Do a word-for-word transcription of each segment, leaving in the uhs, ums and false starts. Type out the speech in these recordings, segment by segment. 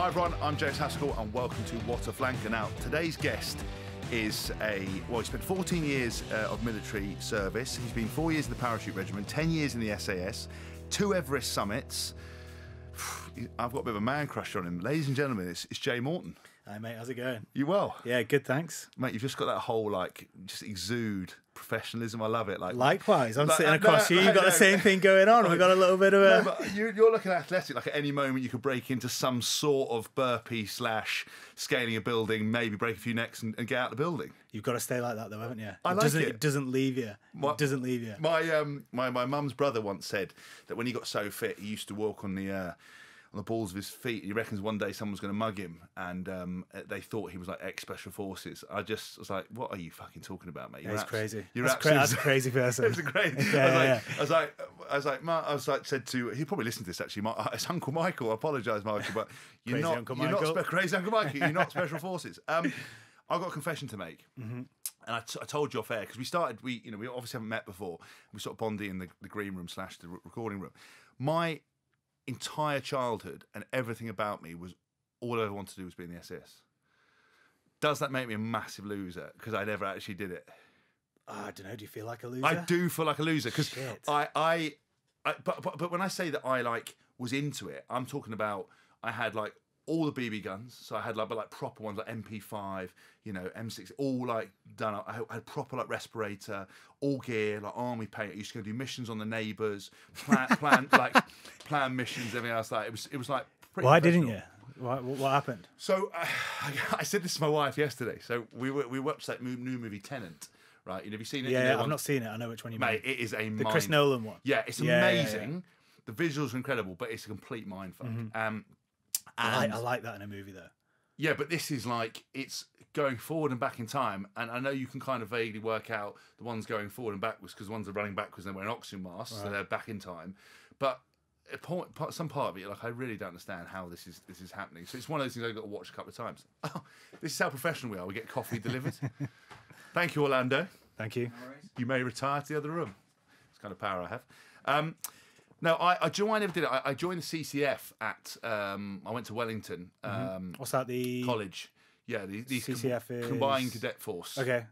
Hi everyone, I'm James Haskell and welcome to What a Flanker. Now, today's guest is a, well, he spent fourteen years uh, of military service. He's been four years in the Parachute Regiment, ten years in the S A S, two Everest summits. I've got a bit of a man crush on him. Ladies and gentlemen, it's, it's Jay Morton. Hi mate, how's it going? You well? Yeah, good, thanks. Mate, you've just got that whole, like, just exude professionalism. I love it. Like, likewise, I'm like, sitting across no, you. You've got no, the same no. thing going on. We've got a little bit of a... No, but you're, you're looking athletic. Like, at any moment, you could break into some sort of burpee slash scaling a building, maybe break a few necks and, and get out of the building. You've got to stay like that, though, haven't you? I it like doesn't, it. It doesn't leave you. My, it doesn't leave you. My um, my my mum's brother once said that when he got so fit, he used to walk on the... Uh, on the balls of his feet. He reckons one day someone's going to mug him, and um, they thought he was like ex-special forces. I just was like, what are you fucking talking about, mate? You're that's crazy. You're that's, cra that's a crazy person. It's a crazy. Yeah, I was like, yeah. I was like, I was like, I was like, said to, he probably listened to this actually. My, it's Uncle Michael. I apologise, Michael, but you're crazy not, Uncle you're Michael. not crazy, Uncle Michael. You're not special forces. Um, I've got a confession to make. Mm-hmm. And I, t I told you off air because we started. We, you know, we obviously haven't met before. We sort of bonded in the, the green room slash the recording room. My entire childhood and everything about me was all I ever wanted to do was be in the S S. Does that make me a massive loser because I never actually did it? Oh, I don't know. Do you feel like a loser? I do feel like a loser because I, I, I but, but but when I say that I like was into it, I'm talking about I had like all the B B guns, so I had like but like proper ones like M P five, you know, M six, all like done up. I had proper like respirator, all gear, like army paint. I used to go do missions on the neighbours, plan, plan like plan missions, everything else. Like it was, it was like. Pretty Why didn't you? Why, what happened? So uh, I said this to my wife yesterday. So we were, we watched that new movie Tenant, right? You know, have you seen it? Yeah, you know, I've one? not seen it. I know which one you mean. Mate, it is a the mind... Chris Nolan one. Yeah, it's yeah, amazing. Yeah, yeah. The visuals are incredible, but it's a complete mindfuck. Mm -hmm. Um. And I, I like that in a movie, though. Yeah, but this is like, it's going forward and back in time. And I know you can kind of vaguely work out the ones going forward and backwards because the ones are running backwards and they're wearing oxygen masks, right. So they're back in time. But a point, part, some part of it, like, I really don't understand how this is this is happening. So it's one of those things I've got to watch a couple of times. Oh, this is how professional we are. We get coffee delivered. Thank you, Orlando. Thank you. No worries. You may retire to the other room. It's the kind of power I have. Um... No, I, I, I never did it. I, I joined the C C F at, um, I went to Wellington. Um, mm-hmm. What's that, the... College. Yeah, the, the C C F com is... Combined Cadet Force. Okay.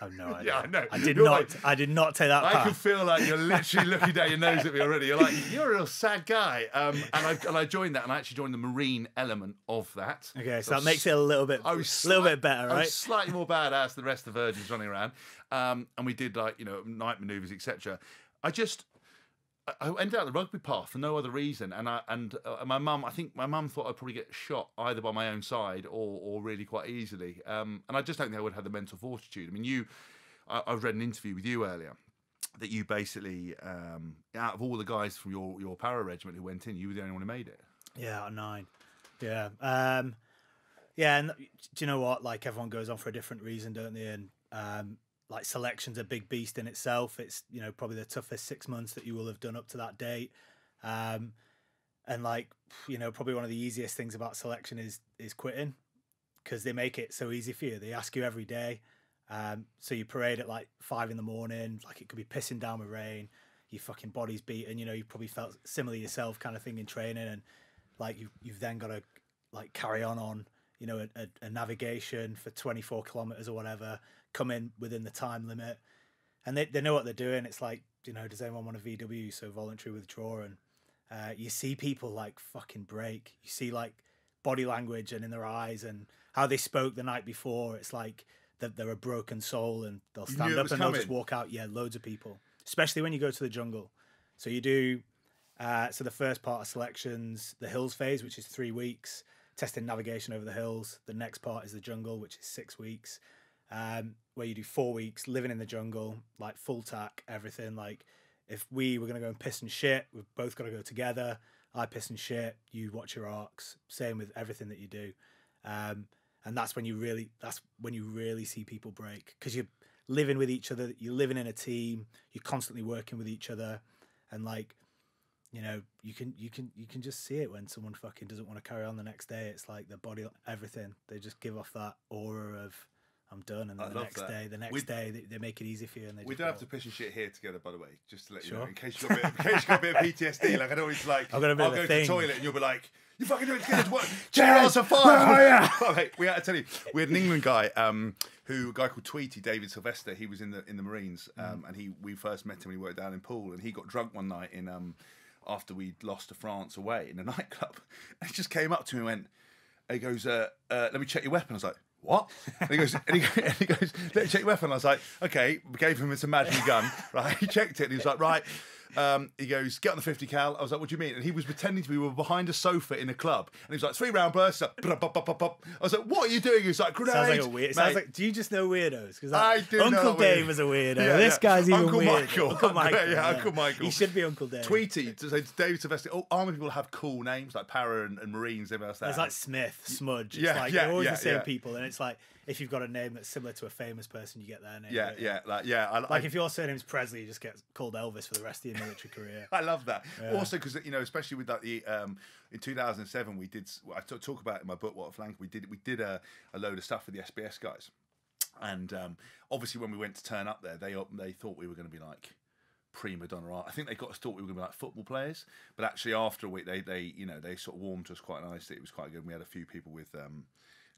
I have no idea. Yeah, I know. I did, not, like, I did not take that I path. Can feel like you're literally looking down your nose at me already. You're like, you're a real sad guy. Um, and, I, and I joined that, and I actually joined the Marine element of that. Okay, so, so that makes it a little bit a little bit better, right? I was slightly more badass than the rest of the virgins running around. Um, and we did, like, you know, night manoeuvres, et cetera. I just... I ended up the rugby path for no other reason, and I and uh, my mum. I think my mum thought I'd probably get shot either by my own side or or really quite easily. Um, and I just don't think I would have the mental fortitude. I mean, you, I, I've read an interview with you earlier that you basically, um, out of all the guys from your your para regiment who went in, you were the only one who made it. Yeah, out of nine. Yeah, um, yeah. And do you know what? Like everyone goes on for a different reason, don't they? And um, like selection's a big beast in itself. It's, you know, probably the toughest six months that you will have done up to that date. Um, and like, you know, probably one of the easiest things about selection is, is quitting because they make it so easy for you. They ask you every day. Um, so you parade at like five in the morning, like it could be pissing down with rain, your fucking body's beaten, you know, you probably felt similarly yourself kind of thing in training. And like, you've, you've then got to like carry on on, you know, a, a, a navigation for twenty-four kilometers or whatever, come in within the time limit. And they, they know what they're doing. It's like, you know, does anyone want a V W? So voluntary withdrawal. And uh, you see people like fucking break. You see like body language and in their eyes and how they spoke the night before. It's like that they're a broken soul and they'll stand up and they'll just walk out. Yeah, loads of people, especially when you go to the jungle. So you do, uh, so the first part of selections, the hills phase, which is three weeks, testing navigation over the hills. The next part is the jungle, which is six weeks. Um, where you do four weeks living in the jungle, like full tack, everything. Like if we were going to go and piss and shit, we've both got to go together. I piss and shit, you watch your arcs, same with everything that you do. Um, and that's when you really, that's when you really see people break because you're living with each other. You're living in a team. You're constantly working with each other. And like, you know, you can, you can, you can just see it when someone fucking doesn't want to carry on the next day. It's like their body, everything. They just give off that aura of, I'm done. And then the next that. day, the next we, day, they, they make it easy for you. And they we don't go. have to piss and shit here together, by the way, just to let you sure. know, in case you've got, you got a bit of P T S D. Like, I know it's like, I'll go to the toilet and you'll be like, you fucking do it together. What? J R's a fire. Oh, mate, we had to tell you, we had an England guy, um, who a guy called Tweety, David Sylvester. He was in the in the Marines, um, mm. and he we first met him. He worked down in Poole, and he got drunk one night in um, after we'd lost to France away in a nightclub. And he just came up to me and went, he goes, uh, uh, "Let me check your weapon." I was like, "What?" And he goes, and he, and he goes, "Let me check your weapon." I was like, "Okay." We gave him this imaginary gun. Right? He checked it. And he was like, "Right." Um, he goes, "Get on the fifty cal." I was like, "What do you mean?" And he was pretending to be we were behind a sofa in a club, and he was like, three round bursts. Like, bup, bup, bup, bup. I was like, "What are you doing?" He was like, "Grenade." Sounds like a weird. Mate. Sounds like. Do you just know weirdos? Because like, I do. Uncle Dave is a weirdo. Yeah, this yeah. guy's even Uncle weird. Michael. Uncle Michael. Yeah, yeah, yeah, Uncle Michael. He should be Uncle Dave. Tweety. So David Sylvester. All army people have cool names like Para and, and Marines. Everything else. That it's like Smith, Smudge. It's yeah, like yeah, they're always yeah, the same yeah. people, and it's like. If you've got a name that's similar to a famous person, you get their name. Yeah, yeah, like yeah. I, like I, if your surname's Presley, you just get called Elvis for the rest of your military career. I love that. Yeah. Also, because you know, especially with like the um, in two thousand seven, we did. I talk about it in my book What a Flanker. We did we did a, a load of stuff with the S B S guys, and um, obviously when we went to turn up there, they they thought we were going to be like prima donna art. I think they got us thought we were going to be like football players, but actually after a week, they they you know they sort of warmed to us quite nicely. It was quite good. And we had a few people with. Um,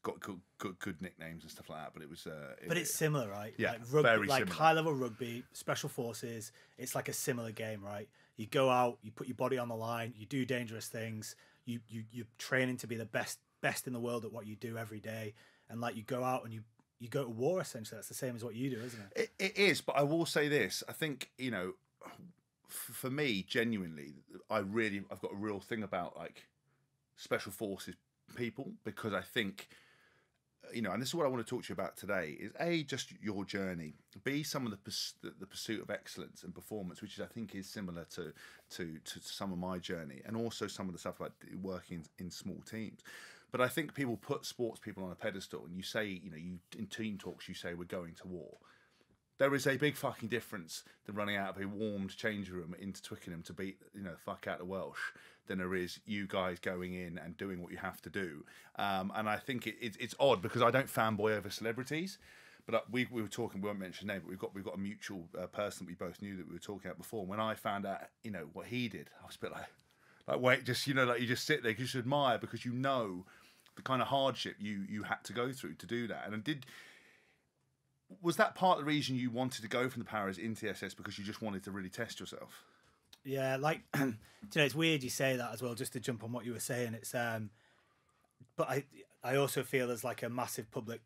Got good, good, good nicknames and stuff like that, but it was. Uh, it, but it's similar, right? Yeah, like rugby, very like similar. High level rugby, special forces. It's like a similar game, right? You go out, you put your body on the line, you do dangerous things. You you you're training to be the best best in the world at what you do every day, and like you go out and you you go to war. Essentially, that's the same as what you do, isn't it? It, it is, but I will say this: I think you know, for me, genuinely, I really I've got a real thing about like special forces people because I think. You know, and this is what I want to talk to you about today is A, just your journey, B, some of the pers the pursuit of excellence and performance, which is, I think is similar to, to, to some of my journey and also some of the stuff like working in small teams. But I think people put sports people on a pedestal and you say, you know, you in team talks, you say we're going to war. There is a big fucking difference than running out of a warmed change room into Twickenham to beat, you know, the fuck out of Welsh than there is you guys going in and doing what you have to do. Um, and I think it, it, it's odd because I don't fanboy over celebrities, but we, we were talking, we won't mention his name, but we've got, we've got a mutual uh, person we both knew that we were talking about before. And when I found out, you know, what he did, I was a bit like, like wait, just, you know, like you just sit there, you just admire because you know the kind of hardship you, you had to go through to do that. And I did... Was that part of the reason you wanted to go from the Paras into the S S because you just wanted to really test yourself? Yeah, like, you know, it's weird you say that as well, just to jump on what you were saying. It's, um, but I, I also feel there's like a massive public,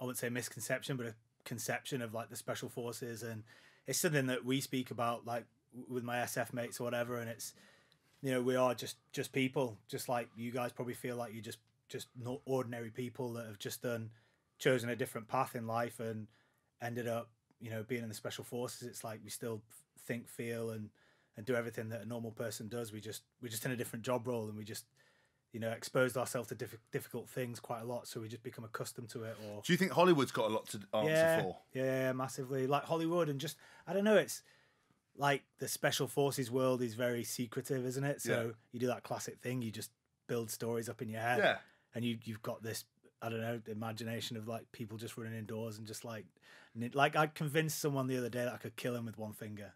I wouldn't say misconception, but a conception of like the special forces. And it's something that we speak about, like with my S F mates or whatever. And it's, you know, we are just, just people, just like you guys probably feel like you're just, just not ordinary people that have just done, chosen a different path in life and ended up, you know, being in the special forces. It's like we still think, feel, and and do everything that a normal person does. We just we're just in a different job role, and we just, you know, exposed ourselves to diff difficult things quite a lot. So we just become accustomed to it. Or do you think Hollywood's got a lot to answer yeah, for? Yeah, massively. Like Hollywood, and just I don't know. It's like the special forces world is very secretive, isn't it? So yeah. you do that classic thing. You just build stories up in your head, yeah, and you you've got this. I don't know, the imagination of like people just running indoors and just like, like I convinced someone the other day that I could kill him with one finger.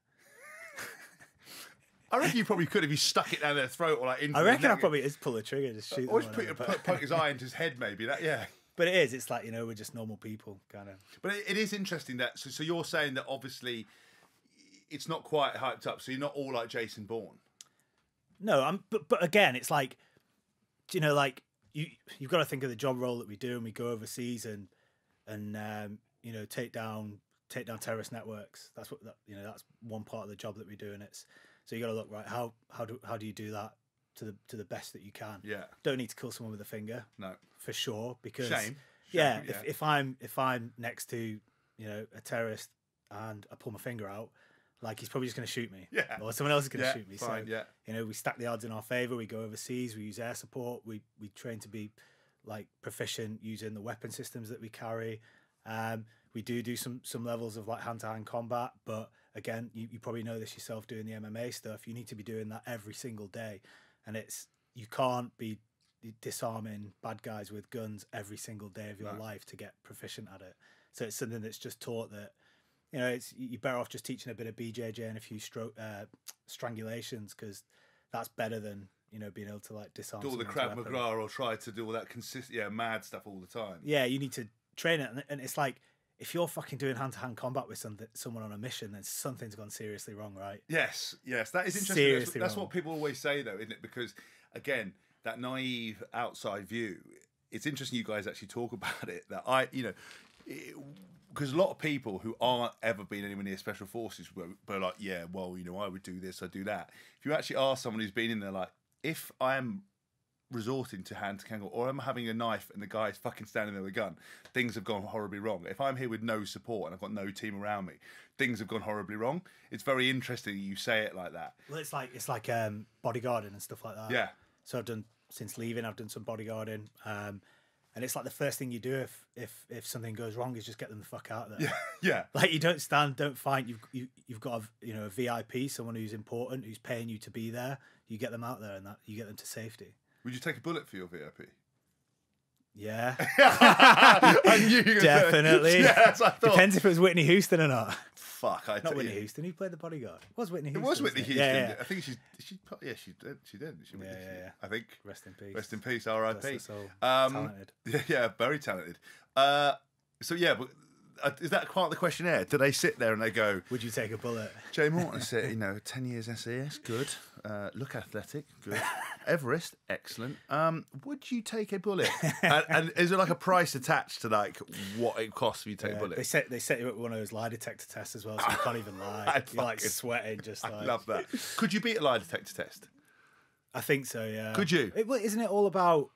I reckon you probably could if you stuck it down their throat or like. Into I reckon I probably is pull the trigger, just shoot. Or just put, put, poke his eye into his head, maybe. That yeah. But it is. It's like you know we're just normal people, kind of. But it, it is interesting that so so you're saying that obviously, it's not quite hyped up. So you're not all like Jason Bourne. No, I'm. But but again, it's like, you know, like. You, you've got to think of the job role that we do, and we go overseas and and um, you know take down take down terrorist networks. That's what that, you know. That's one part of the job that we do, and it's so you got to look right. How how do how do you do that to the to the best that you can? Yeah. Don't need to kill someone with a finger. No, for sure. Because shame. Shame yeah, yeah. If, if I'm if I'm next to you know a terrorist and I pull my finger out, like he's probably just going to shoot me. Yeah. Or someone else is going to yeah, shoot me. Fine, so, yeah. you know, we stack the odds in our favour. We go overseas. We use air support. We we train to be, like, proficient using the weapon systems that we carry. Um, we do do some some levels of, like, hand-to-hand combat. But, again, you, you probably know this yourself doing the M M A stuff. You need to be doing that every single day. And it's you can't be disarming bad guys with guns every single day of your right. life to get proficient at it. So it's something that's just taught that, you know, it's you're better off just teaching a bit of B J J and a few stroke uh, strangulations, because that's better than, you know, being able to like disarm. Do all the Krav Maga or try to do all that consist, yeah, mad stuff all the time. Yeah, you need to train it, and, and it's like, if you're fucking doing hand-to-hand combat with something, someone on a mission, then something's gone seriously wrong, right? Yes, yes, that is interesting. Seriously that's that's what people always say, though, isn't it? Because, again, that naive outside view, it's interesting you guys actually talk about it, that I, you know, because a lot of people who aren't ever been anywhere near Special Forces were, were like, yeah, well, you know, I would do this, I'd do that. If you actually ask someone who's been in there, like, if I am resorting to hand to kangle, or I'm having a knife and the guy's fucking standing there with a gun, things have gone horribly wrong. If I'm here with no support and I've got no team around me, things have gone horribly wrong. It's very interesting you say it like that. Well, it's like it's like um, bodyguarding and stuff like that. Yeah. So I've done, since leaving, I've done some bodyguarding, um, and it's like the first thing you do if if if something goes wrong is just get them the fuck out of there. Yeah. Yeah. Like, you don't stand, don't fight. You've you, you've got a, you know, a V I P, someone who's important, who's paying you to be there. You get them out there, and that you get them to safety. Would you take a bullet for your V I P? Yeah. I knew you were definitely. Yes, I thought. Depends if it was Whitney Houston or not. Fuck, I not Whitney you. Houston. Who played the bodyguard? It was Whitney Houston. It was Whitney Houston. Yeah, yeah. I think she's, she, yeah, she did. She did. She, yeah, yeah, yeah. I think. Rest in peace. Rest in peace, R I P. Um, talented. Yeah, yeah, very talented. Uh, so, yeah, but uh, is that part of the questionnaire? Do they sit there and they go, would you take a bullet? Jay Morton said, you know, ten years S A S, good. Uh, look athletic, good. Everest, excellent. Um, would you take a bullet? and, and is there like a price attached to like what it costs if you take yeah, a bullet? They set they set you up with one of those lie detector tests as well, so you can't even lie. I'd You're like sweating, just like. I love that. Could you beat a lie detector test? I think so. Yeah. Could you? It, well, isn't it all about?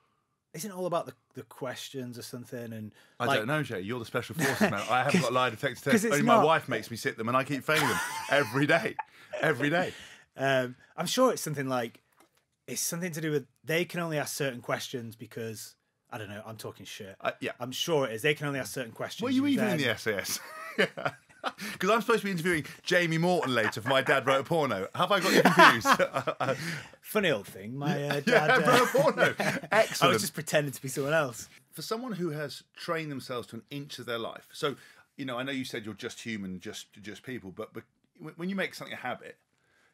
Isn't it all about the, the questions or something? And I like, don't know, Jay. You're the Special Forces man. I haven't got lie detector tests. Only not, my wife makes me sit them, and I keep failing them every day, every day. Um, I'm sure it's something like. It's something to do with they can only ask certain questions because, I don't know, I'm talking shit. Uh, yeah. I'm sure it is. They can only ask certain questions. Were you even then... in the S A S? Because yeah. I'm supposed to be interviewing Jamie Morton later for My Dad Wrote a Porno. Have I got you confused? Funny old thing. My uh, dad yeah, uh... wrote a porno. Excellent. I was just pretending to be someone else. For someone who has trained themselves to an inch of their life, so, you know, I know you said you're just human, just, just people, but, but when you make something a habit,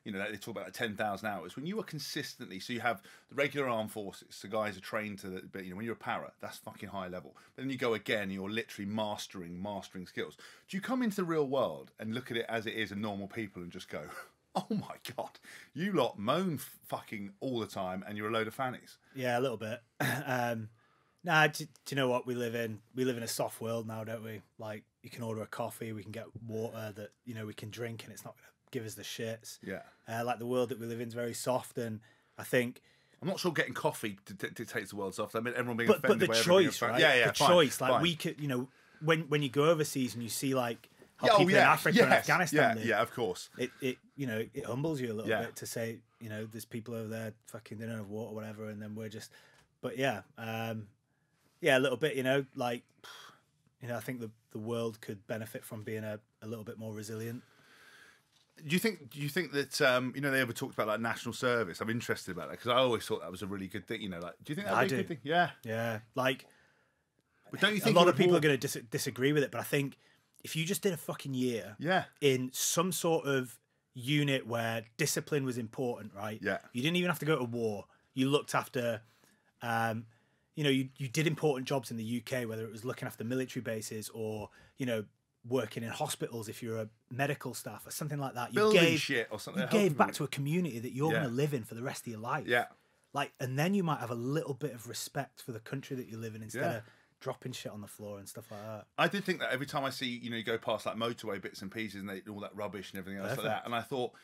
you know, they talk about like ten thousand hours. When you are consistently, so you have the regular armed forces, so guys are trained to, the, but you know, when you're a para, that's fucking high level. But then you go again, and you're literally mastering, mastering skills. Do you come into the real world and look at it as it is and normal people and just go, oh my God, you lot moan fucking all the time and you're a load of fannies? Yeah, a little bit. um, nah, do, do you know what we live in? We live in a soft world now, don't we? Like, you can order a coffee, we can get water that, you know, we can drink and it's not going to give us the shits. Yeah. Uh, like, the world that we live in is very soft, and I think I'm not sure getting coffee dictates the world soft. I mean, everyone being but, offended. But the choice, right? Yeah, yeah. The fine, choice. Like fine. We could, you know, when when you go overseas and you see like how oh, people yeah. in Africa yes. and Afghanistan yeah. live. Yeah, of course. It it you know it humbles you a little yeah. bit to say, you know, there's people over there fucking they don't have water or whatever, and then we're just. But yeah, um, yeah, a little bit. You know, like, you know, I think the the world could benefit from being a a little bit more resilient. Do you think? Do you think that um, you know, they ever talked about like national service? I'm interested about that because I always thought that was a really good thing. You know, like, do you think that's a good thing? Yeah, yeah. Like, but don't you think a lot of people are going to dis disagree with it? But I think if you just did a fucking year, yeah, in some sort of unit where discipline was important, right? Yeah, you didn't even have to go to war. You looked after, um, you know, you you did important jobs in the U K, whether it was looking after military bases or, you know, working in hospitals if you're a medical staff or something like that. You Building gave, shit or something. You gave back to a community that you're yeah. going to live in for the rest of your life. Yeah. Like, and then you might have a little bit of respect for the country that you live in instead yeah. of dropping shit on the floor and stuff like that. I did think that every time I see, you know, you go past like motorway bits and pieces and they, all that rubbish and everything else Perfect. like that. And I thought,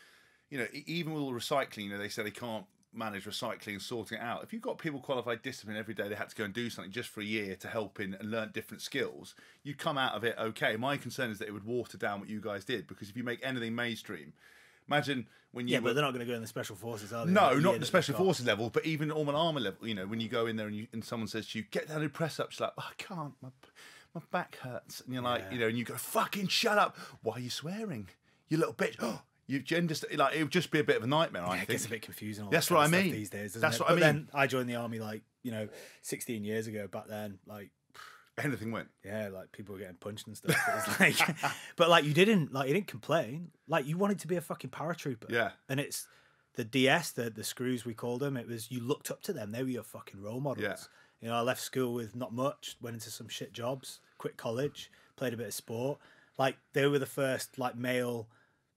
you know, even with all the recycling, you know, they say they can't manage recycling and sorting it out. If you've got people qualified discipline every day, they had to go and do something just for a year to help in and learn different skills, you'd come out of it okay. My concern is that it would water down what you guys did, because if you make anything mainstream, imagine when you... Yeah, were, but they're not going to go in the Special Forces, are they? No, not the Special Forces level, but even all an armour level. You know, when you go in there and, you, and someone says to you, get down and press up, she's like, oh, I can't, my, my back hurts. And you're like, yeah. you know, and you go, fucking shut up. Why are you swearing? You little bitch. Oh, You've just like it would just be a bit of a nightmare. Yeah, I think it gets a bit confusing. All that's what I mean. These days, that's it? what but I mean. Then I joined the army like you know, sixteen years ago. Back then, like anything went. Yeah, like people were getting punched and stuff. It was like, but like you didn't like you didn't complain. Like you wanted to be a fucking paratrooper. Yeah, and it's the D S, the the screws we called them. It was you looked up to them. They were your fucking role models. Yeah. You know, I left school with not much. Went into some shit jobs. Quit college. Played a bit of sport. Like they were the first like male.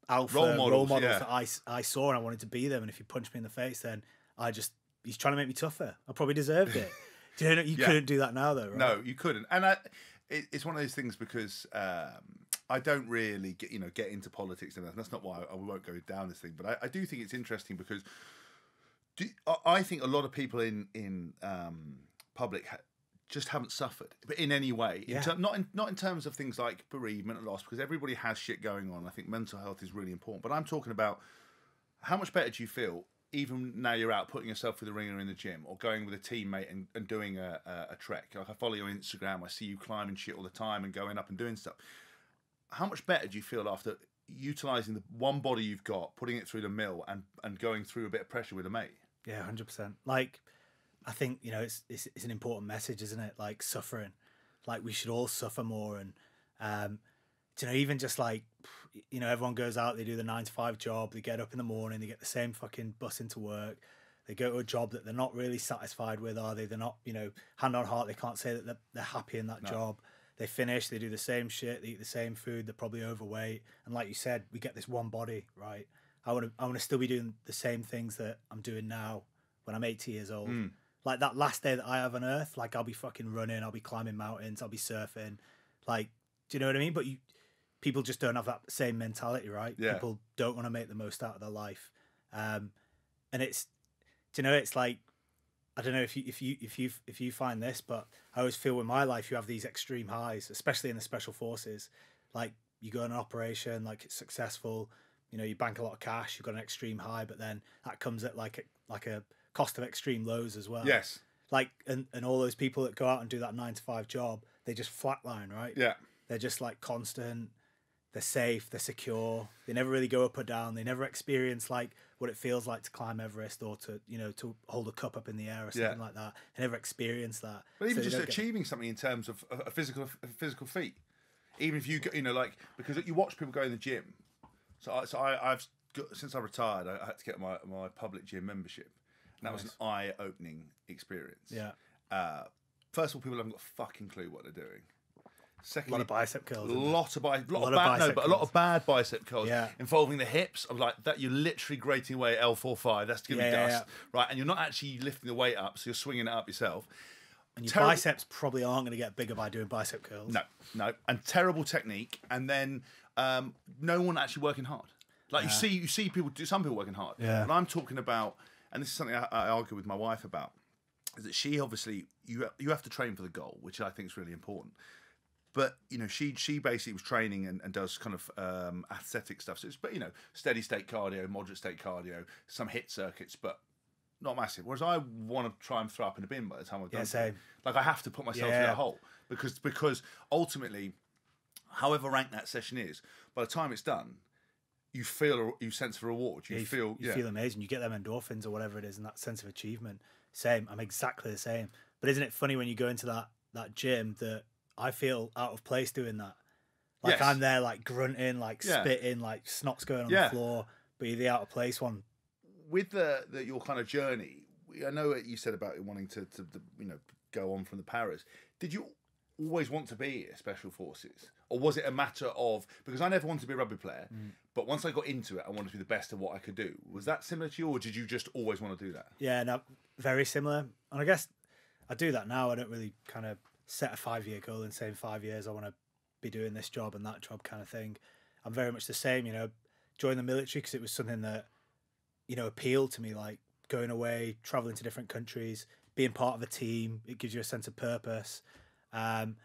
Alpha role models, role models yeah. that I, I saw, and I wanted to be them. And if you punched me in the face, then I just, he's trying to make me tougher. I probably deserved it. Do you know, you yeah. couldn't do that now, though, right? No, you couldn't. And I, it, it's one of those things because um, I don't really get, you know, get into politics and that. That's not why I, I won't go down this thing. But I, I do think it's interesting because do, I think a lot of people in, in um, public ha just haven't suffered, but in any way, yeah. in ter not in, not in terms of things like bereavement and loss, because everybody has shit going on. I think mental health is really important, but I'm talking about how much better do you feel even now you're out putting yourself through the ringer in the gym or going with a teammate and, and doing a, a, a trek. Like I follow your Instagram, I see you climbing shit all the time and going up and doing stuff. How much better do you feel after utilising the one body you've got, putting it through the mill and, and going through a bit of pressure with a mate? Yeah, one hundred percent. Like... I think, you know, it's, it's it's an important message, isn't it? Like suffering, like we should all suffer more. And, um, you know, even just like, you know, everyone goes out, they do the nine to five job, they get up in the morning, they get the same fucking bus into work. They go to a job that they're not really satisfied with, are they? They're not, you know, hand on heart, they can't say that they're, they're happy in that no. job. They finish, they do the same shit, they eat the same food, they're probably overweight. And like you said, we get this one body, right? I want to I want to still be doing the same things that I'm doing now when I'm eighty years old. Mm. Like that last day that I have on earth, like I'll be fucking running, I'll be climbing mountains, I'll be surfing. Like, do you know what I mean? But you, people just don't have that same mentality, right? Yeah. People don't want to make the most out of their life. Um, and it's, do you know, it's like, I don't know if you, if you, if you, if you find this, but I always feel with my life, you have these extreme highs, especially in the special forces. Like you go on an operation, like it's successful, you know, you bank a lot of cash, you've got an extreme high, but then that comes at like a, like a, cost of extreme lows as well. Yes. Like, and, and all those people that go out and do that nine to five job, they just flatline, right? Yeah. They're just like constant, they're safe, they're secure, they never really go up or down, they never experience like what it feels like to climb Everest or to, you know, to hold a cup up in the air or something yeah. like that. They never experience that. But even so just achieving get... something in terms of a physical, a physical feat. Even if you, you know, like, because you watch people go in the gym. So, I, so I, I've, got, since I retired, I, I had to get my, my public gym membership. And that nice. was an eye-opening experience. Yeah. Uh, first of all, people haven't got a fucking clue what they're doing. Secondly, a lot of bicep curls. A lot of, bi lot a lot of, of bad, bicep no, but a lot of bad bicep curls yeah. involving the hips. I'm like that. You're literally grating away L four five. That's gonna yeah, be yeah, dust, yeah. right? And you're not actually lifting the weight up, so you're swinging it up yourself. And your Terri biceps probably aren't going to get bigger by doing bicep curls. No, no. And terrible technique. And then um, no one actually working hard. Like yeah. you see, you see people do. Some people working hard. Yeah. And I'm talking about. And this is something I, I argue with my wife about, is that she obviously, you you have to train for the goal, which I think is really important. But, you know, she she basically was training and, and does kind of um, aesthetic stuff. So it's, but, you know, steady state cardio, moderate state cardio, some hit circuits, but not massive. Whereas I want to try and throw up in a bin by the time I've done yeah, same. Like, I have to put myself yeah. in a hole. Because, because ultimately, however ranked that session is, by the time it's done, you feel, you sense a reward. You, yeah, you feel, you yeah. feel amazing. You get them endorphins or whatever it is, and that sense of achievement. Same. I'm exactly the same. But isn't it funny when you go into that that gym that I feel out of place doing that? Like yes. I'm there, like grunting, like yeah. spitting, like snot's going on yeah. the floor. But you're the out of place one. With the, the your kind of journey, I know what you said about wanting to, to, to you know go on from the paras. Did you always want to be a special forces, or was it a matter of, because I never wanted to be a rugby player, mm. but once I got into it, I wanted to be the best of what I could do. Was that similar to you, or did you just always want to do that? Yeah, no, very similar. And I guess I do that now. I don't really kind of set a five-year goal and say in five years I want to be doing this job and that job kind of thing. I'm very much the same, you know, joined the military because it was something that, you know, appealed to me, like going away, traveling to different countries, being part of a team. It gives you a sense of purpose. Um,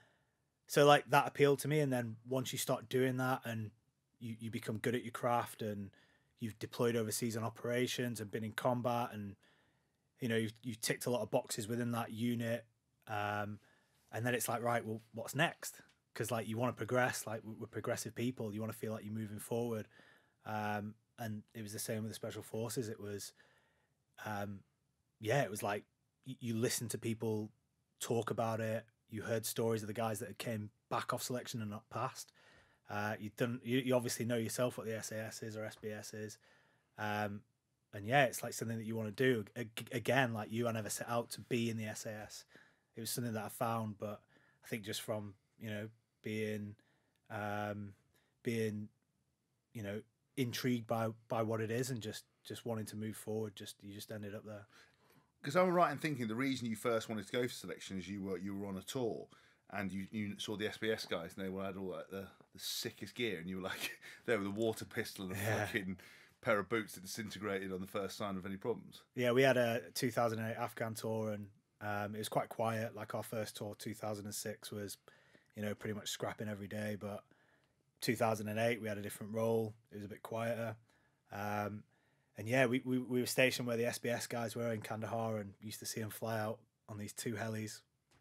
so like that appealed to me. And then once you start doing that and you, you become good at your craft and you've deployed overseas on operations and been in combat and, you know, you've, you've ticked a lot of boxes within that unit. Um, and then it's like, right, well, what's next? Cause like, you want to progress, like we're progressive people. You want to feel like you're moving forward. Um, And it was the same with the Special Forces. It was, um, yeah, it was like you, you listened to people talk about it. You heard stories of the guys that came back off selection and not passed. Uh, you don't. You, you obviously know yourself what the S A S is or S B S is. Um, and yeah, it's like something that you want to do. A- again, like you, I never set out to be in the S A S. It was something that I found, but I think just from, you know, being, um, being, you know, intrigued by, by what it is and just, just wanting to move forward, just you just ended up there. Because I'm right in thinking the reason you first wanted to go for selection is you were you were on a tour and you, you saw the S B S guys and they were had all like the, the sickest gear and you were like, they were the water pistol and a yeah. fucking pair of boots that disintegrated on the first sign of any problems. Yeah, we had a two thousand eight Afghan tour and um, it was quite quiet. Like our first tour, two thousand six, was, you know, pretty much scrapping every day. But two thousand eight, we had a different role. It was a bit quieter. Um, and yeah, we, we, we were stationed where the S B S guys were in Kandahar and used to see them fly out on these two helis.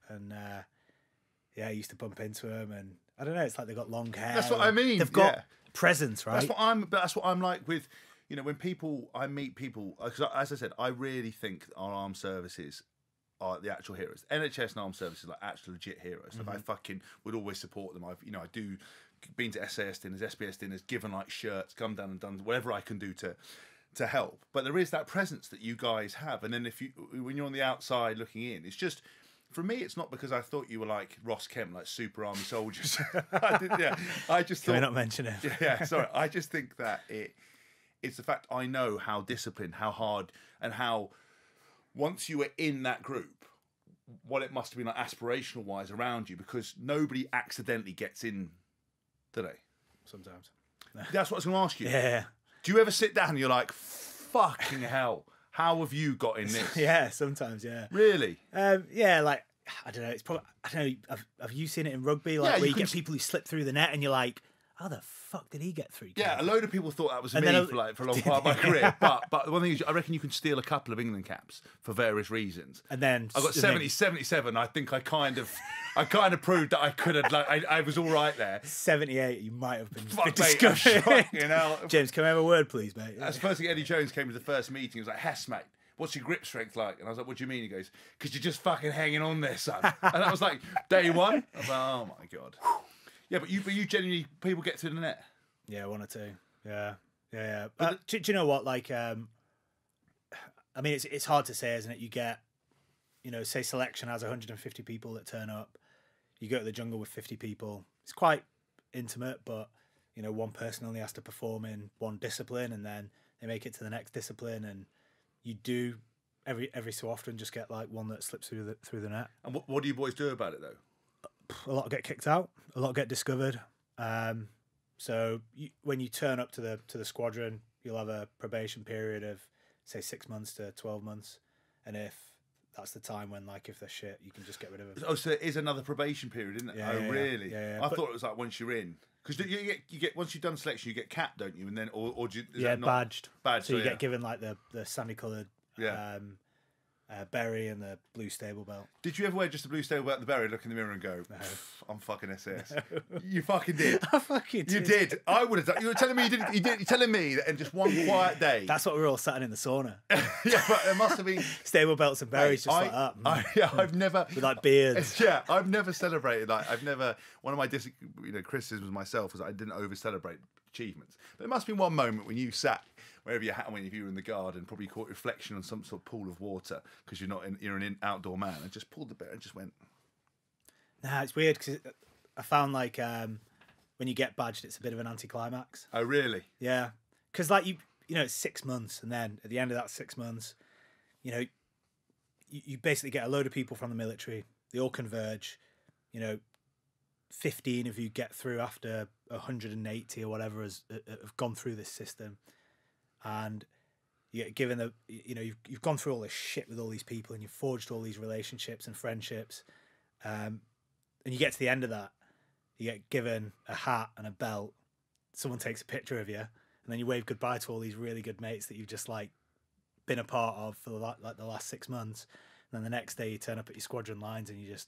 And uh, yeah, I used to bump into them. And I don't know, it's like they've got long hair. That's what I mean. They've got yeah. presence, right? That's what I'm, that's what I'm like with, you know, when people, I meet people, because as I said, I really think our armed services are the actual heroes. N H S and armed services are like actual legit heroes. Like mm-hmm. I fucking would always support them. I've, you know, I do... been to S A S dinners, S B S dinners, given like shirts, come down and done whatever I can do to to help. But there is that presence that you guys have, and then if you when you're on the outside looking in, it's just for me. It's not because I thought you were like Ross Kemp, like super army soldiers. I didn't, yeah, I just can thought, I not mention it. yeah, yeah, sorry. I just think that it it's the fact I know how disciplined, how hard, and how once you were in that group, what it must have been like aspirational wise around you, because nobody accidentally gets in. Do they? Sometimes. That's what I was going to ask you. Yeah. Do you ever sit down and you're like, fucking hell, how have you got in this? Yeah, sometimes, yeah. Really? Um, yeah, like, I don't know, it's probably, I don't know, have, have you seen it in rugby? Like, yeah, where you, you get just... people who slip through the net and you're like, how the fuck did he get through? Yeah, a load of people thought that was and me then, for, like, for a long part of my career. But but one thing is, I reckon you can steal a couple of England caps for various reasons. And then I got seventy, seventy-seven. I think I kind of, I kind of proved that I could have. Like I, I was all right there. seventy-eight, you might have been. Fuck, mate, you know. James, can we have a word, please, mate? Yeah. That's the first thing. Eddie Jones came to the first meeting. He was like, "Hess, mate, what's your grip strength like?" And I was like, "What do you mean?" He goes, "Because you're just fucking hanging on there, son." And I was like, "Day one." I was like, "Oh my god." Yeah, but you, but you genuinely, people get through the net. Yeah, one or two. Yeah, yeah, yeah. But uh, do, do you know what? Like, um, I mean, it's it's hard to say, isn't it? You get, you know, say selection has one hundred fifty people that turn up. You go to the jungle with fifty people. It's quite intimate, but you know, one person only has to perform in one discipline, and then they make it to the next discipline, and you do every every so often just get like one that slips through the through the net. And what what do you boys do about it though? A lot get kicked out, a lot get discovered. Um, so you, when you turn up to the to the squadron, you'll have a probation period of say six months to twelve months, and if that's the time when like if they're shit, you can just get rid of them. Oh, so it is another probation period, isn't it? Yeah, oh, yeah, really? Yeah, yeah, yeah. I but, thought it was like once you're in, because you get you get once you've done selection, you get capped, don't you? And then or or do you, is yeah, that not badged, badged. So, so you yeah. get given like the the sandy coloured. Yeah. Um, Uh, berry and the blue stable belt. Did you ever wear just the blue stable belt and the berry, look in the mirror and go, no. I'm fucking S S? No. You fucking did. I fucking did. You did. I would have done. You were telling me you didn't. You did. You're telling me that in just one quiet day. That's what we were all sat in the sauna. Yeah, but there must have been stable belts and berries I, just I, like that. I, yeah, I've never with like beards. Yeah, I've never celebrated. Like I've never. One of my dis, you know, criticisms of myself was I didn't over celebrate achievements. But there must have been one moment when you sat. Wherever you had, when if you were in the garden, probably caught reflection on some sort of pool of water because you're not in, you're an outdoor man, and just pulled the bear and just went. Nah, it's weird because it, I found like um, when you get badged, it's a bit of an anticlimax. Oh really? Yeah, because like you, you know, it's six months, and then at the end of that six months, you know, you, you basically get a load of people from the military. They all converge. You know, fifteen of you get through after one hundred eighty or whatever has uh, have gone through this system. And you get given the, you know, you've you've gone through all this shit with all these people, and you've forged all these relationships and friendships, um, and you get to the end of that, you get given a hat and a belt. Someone takes a picture of you, and then you wave goodbye to all these really good mates that you've just like been a part of for like the last six months. And then the next day, you turn up at your squadron lines, and you just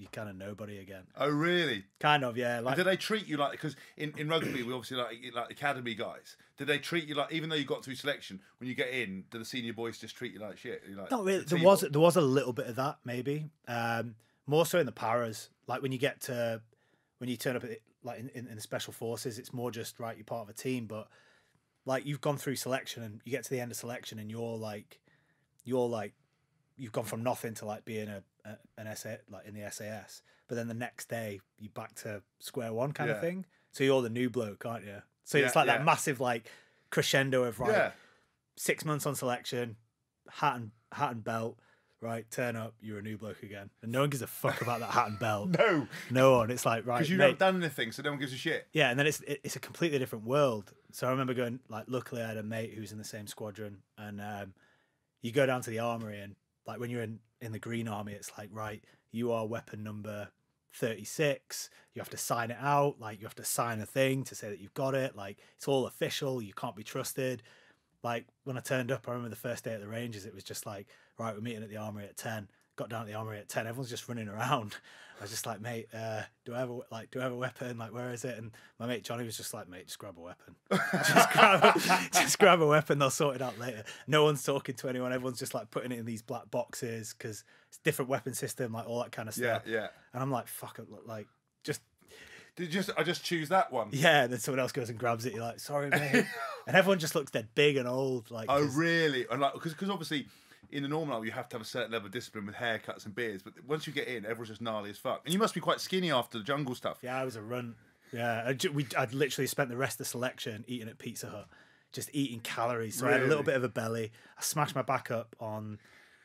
you're kind of nobody again. Oh, really? Kind of, yeah. Like, did they treat you like, because in, in rugby, we obviously like like academy guys. Did they treat you like, even though you got through selection, when you get in, do the senior boys just treat you like shit? Like, not really. There was, there was a little bit of that, maybe. Um, more so in the paras. Like when you get to, when you turn up at it, like in, in, in the special forces, it's more just, right, you're part of a team, but like you've gone through selection and you get to the end of selection and you're like, you're like, you've gone from nothing to like being a, a an S A, like in the S A S, but then the next day you're back to square one kind yeah. of thing. So you're the new bloke, aren't you? So yeah, it's like yeah. that massive like crescendo of right, yeah. six months on selection, hat and hat and belt, right? Turn up, you're a new bloke again, and no one gives a fuck about that hat and belt. No, no one. It's like right because you've not done anything, so no one gives a shit. Yeah, and then it's it, it's a completely different world. So I remember going like, luckily I had a mate who's in the same squadron, and um, you go down to the armory and. Like when you're in, in the Green Army, it's like, right, you are weapon number thirty-six. You have to sign it out. Like you have to sign a thing to say that you've got it. Like it's all official. You can't be trusted. Like when I turned up, I remember the first day at the Rangers, it was just like, right, we're meeting at the Armory at ten. Got down at the Armory at ten. Everyone's just running around. I was just like, mate, uh, do I have a, like, do I have a weapon? Like, where is it? And my mate Johnny was just like, mate, just grab a weapon. Just grab, a, just grab a weapon. They'll sort it out later. No one's talking to anyone. Everyone's just like putting it in these black boxes because it's a different weapon system, like all that kind of stuff. Yeah, yeah. And I'm like, fuck it, like just. Did you just? I just choose that one. Yeah. And then someone else goes and grabs it. You're like, sorry, mate. And everyone just looks dead big and old. Like, oh, really? And like, because because obviously. In the normal, you have to have a certain level of discipline with haircuts and beards, but once you get in, everyone's just gnarly as fuck. And you must be quite skinny after the jungle stuff. Yeah, I was a runt. Yeah, I ju we, I'd literally spent the rest of selection eating at Pizza Hut, just eating calories. So really? I had a little bit of a belly. I smashed my back up on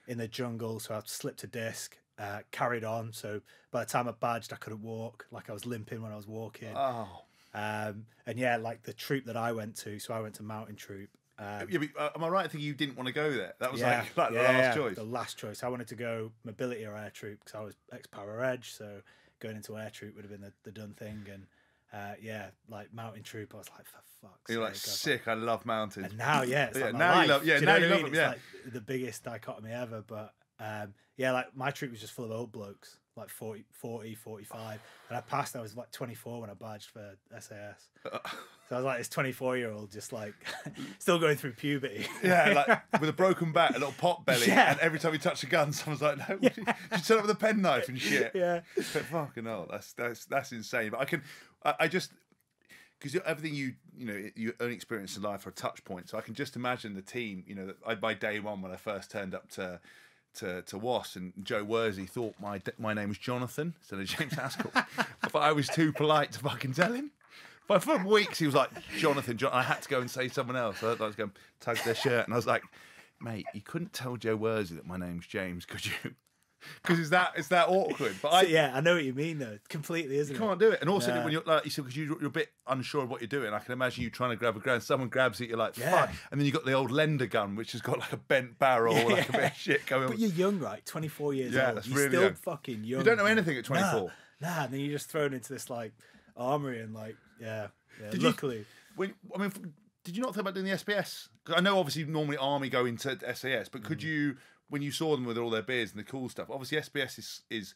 in the jungle, so I slipped a disc, uh, carried on. So by the time I badged, I couldn't walk. Like I was limping when I was walking. Oh. Um, and yeah, like the troop that I went to, so I went to Mountain Troop. Um, yeah, but, uh, am I right? I think you didn't want to go there. That was yeah, like, like yeah, the last yeah, choice. The last choice. I wanted to go mobility or air troop because I was ex-Para Edge, so going into air troop would have been the, the done thing. And uh, yeah, like mountain troop, I was like, for fuck's sake. You're like, sick, I love mountains. And now, yeah, it's yeah, like my now life. You love, yeah, you now you I mean? love them, yeah. It's like the biggest dichotomy ever. But um, yeah, like my troop was just full of old blokes, like forty, forty, forty-five. And I passed, I was like twenty-four when I badged for S A S. So I was like this twenty-four-year-old just like still going through puberty. Yeah, like with a broken back, a little pot belly. Yeah. And every time you touch a gun, someone's like, no, yeah. you, you turn up with a pen knife and shit. Yeah. But fucking hell, that's, that's, that's insane. But I can, I, I just, because everything you, you know, your own experience in life are a touch point. So I can just imagine the team, you know, I, by day one when I first turned up to, To, to Wasps, and Joe Worsley thought my my name was Jonathan instead of James Haskell. But I was too polite to fucking tell him. But for weeks he was like, Jonathan, John I had to go and say someone else. I, I was going to tug their shirt, and I was like, mate, you couldn't tell Joe Worsley that my name's James, could you? Because it's that it's that awkward. But I, so, yeah, I know what you mean though. Completely, isn't it? You can't do it. And also yeah. when you're like you said, because you, you're a bit unsure of what you're doing. I can imagine you trying to grab a gun. Someone grabs it, you're like, fuck. Yeah. And then you got the old lender gun, which has got like a bent barrel, yeah. or like a bit of shit going. But on. You're young, right? twenty-four years yeah, old. That's you're really still young. Fucking young. You don't know anything at twenty-four. Nah, nah. And then you're just thrown into this like armory and like yeah. yeah. Did luckily, you, when I mean, did you not think about doing the S B S? Because I know obviously normally army go into S A S, but could mm. you? When you saw them with all their beards and the cool stuff, obviously S B S is is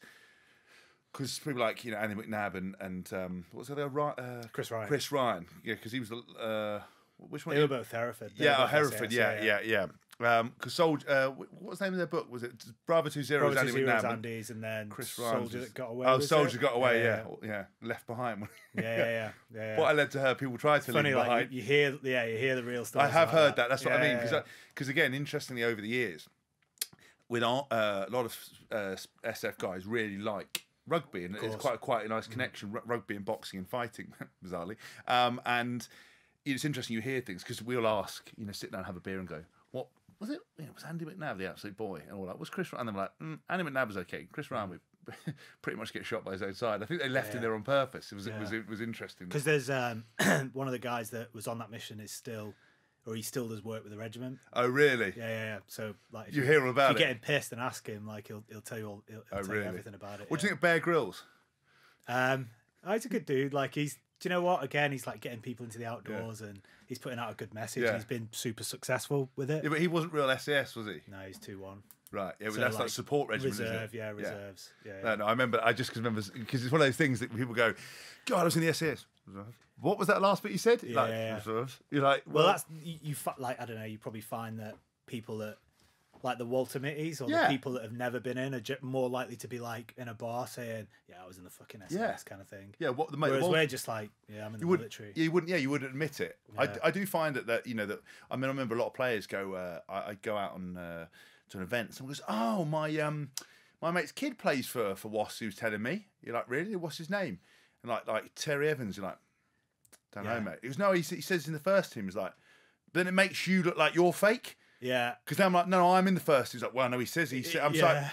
because people like you know Andy McNab and and um, what's the other uh, Chris Ryan, Chris Ryan, yeah, because he was uh, which one? They were both Hereford, they yeah, both Hereford, S A S, yeah, yeah, yeah. Because um, Soldier, uh, what was the name of their book? Was it Bravo Two Zero? Bravo Two Zero was Andy's, and then Chris Ryan, Soldier that got away. Oh, Soldier it? got away, yeah, yeah, yeah. yeah, left behind. yeah, yeah, yeah, yeah, yeah. What I led to her, people try to Funny, leave like, behind. You hear, yeah, you hear the real stuff. I have like heard that. that. That's yeah, what I mean. Because because yeah. again, interestingly, over the years. With our, uh, a lot of uh, S F guys really like rugby, and it's quite quite a nice connection, mm. rugby and boxing and fighting, bizarrely. Um, and it's interesting you hear things because we'll ask, you know, sit down, have a beer, and go, what was it? You know, was Andy McNab the absolute boy? And all that. Was Chris Ryan? And they're like, mm, Andy McNab was okay. Chris Ryan would pretty much get shot by his own side. I think they left yeah. him there on purpose. It was yeah. it was it was interesting because there's um, one of the guys that was on that mission is still. Or he still does work with the regiment. Oh, really? Yeah, yeah, yeah. So, like, if you, you hear about if you it. You get him pissed and ask him, like, he'll he'll tell you all, he'll, he'll oh, tell really? you everything about it. What yeah. do you think of Bear Grylls? Um, oh, he's a good dude. Like, he's do you know what? Again, he's like getting people into the outdoors, yeah. and he's putting out a good message. Yeah. And he's been super successful with it. Yeah, but he wasn't real S A S, was he? No, he's two one. Right, yeah, so that's like, like support regiment, reserve, isn't it? yeah, reserves. Yeah, yeah. No, no, I remember. I just remember because it's one of those things that people go, "God, I was in the S A S." What was that last bit you said? Yeah, like, yeah. Reserves. You're like, well, well that's you, you. Like, I don't know. You probably find that people that like the Walter Mitties or yeah. the people that have never been in are more likely to be like in a bar saying, "Yeah, I was in the fucking S A S," yeah. kind of thing. Yeah, what the mate, whereas well, we're just like, "Yeah, I'm in the you military." Yeah, you wouldn't. Yeah, you wouldn't admit it. Yeah. I, I do find that that you know that I mean I remember a lot of players go. Uh, I, I go out on. Uh, to an event, someone goes, "Oh, my um, my mate's kid plays for for Wasps." Who's telling me? You're like, "Really? What's his name?" And like like Terry Evans, you're like, "Don't yeah. know, mate." It was no, he, he says in the first team, he's like, then it makes you look like you're fake. Yeah, because I'm like, no, I'm in the first. He's like, well, no, he says he said. I'm yeah. like,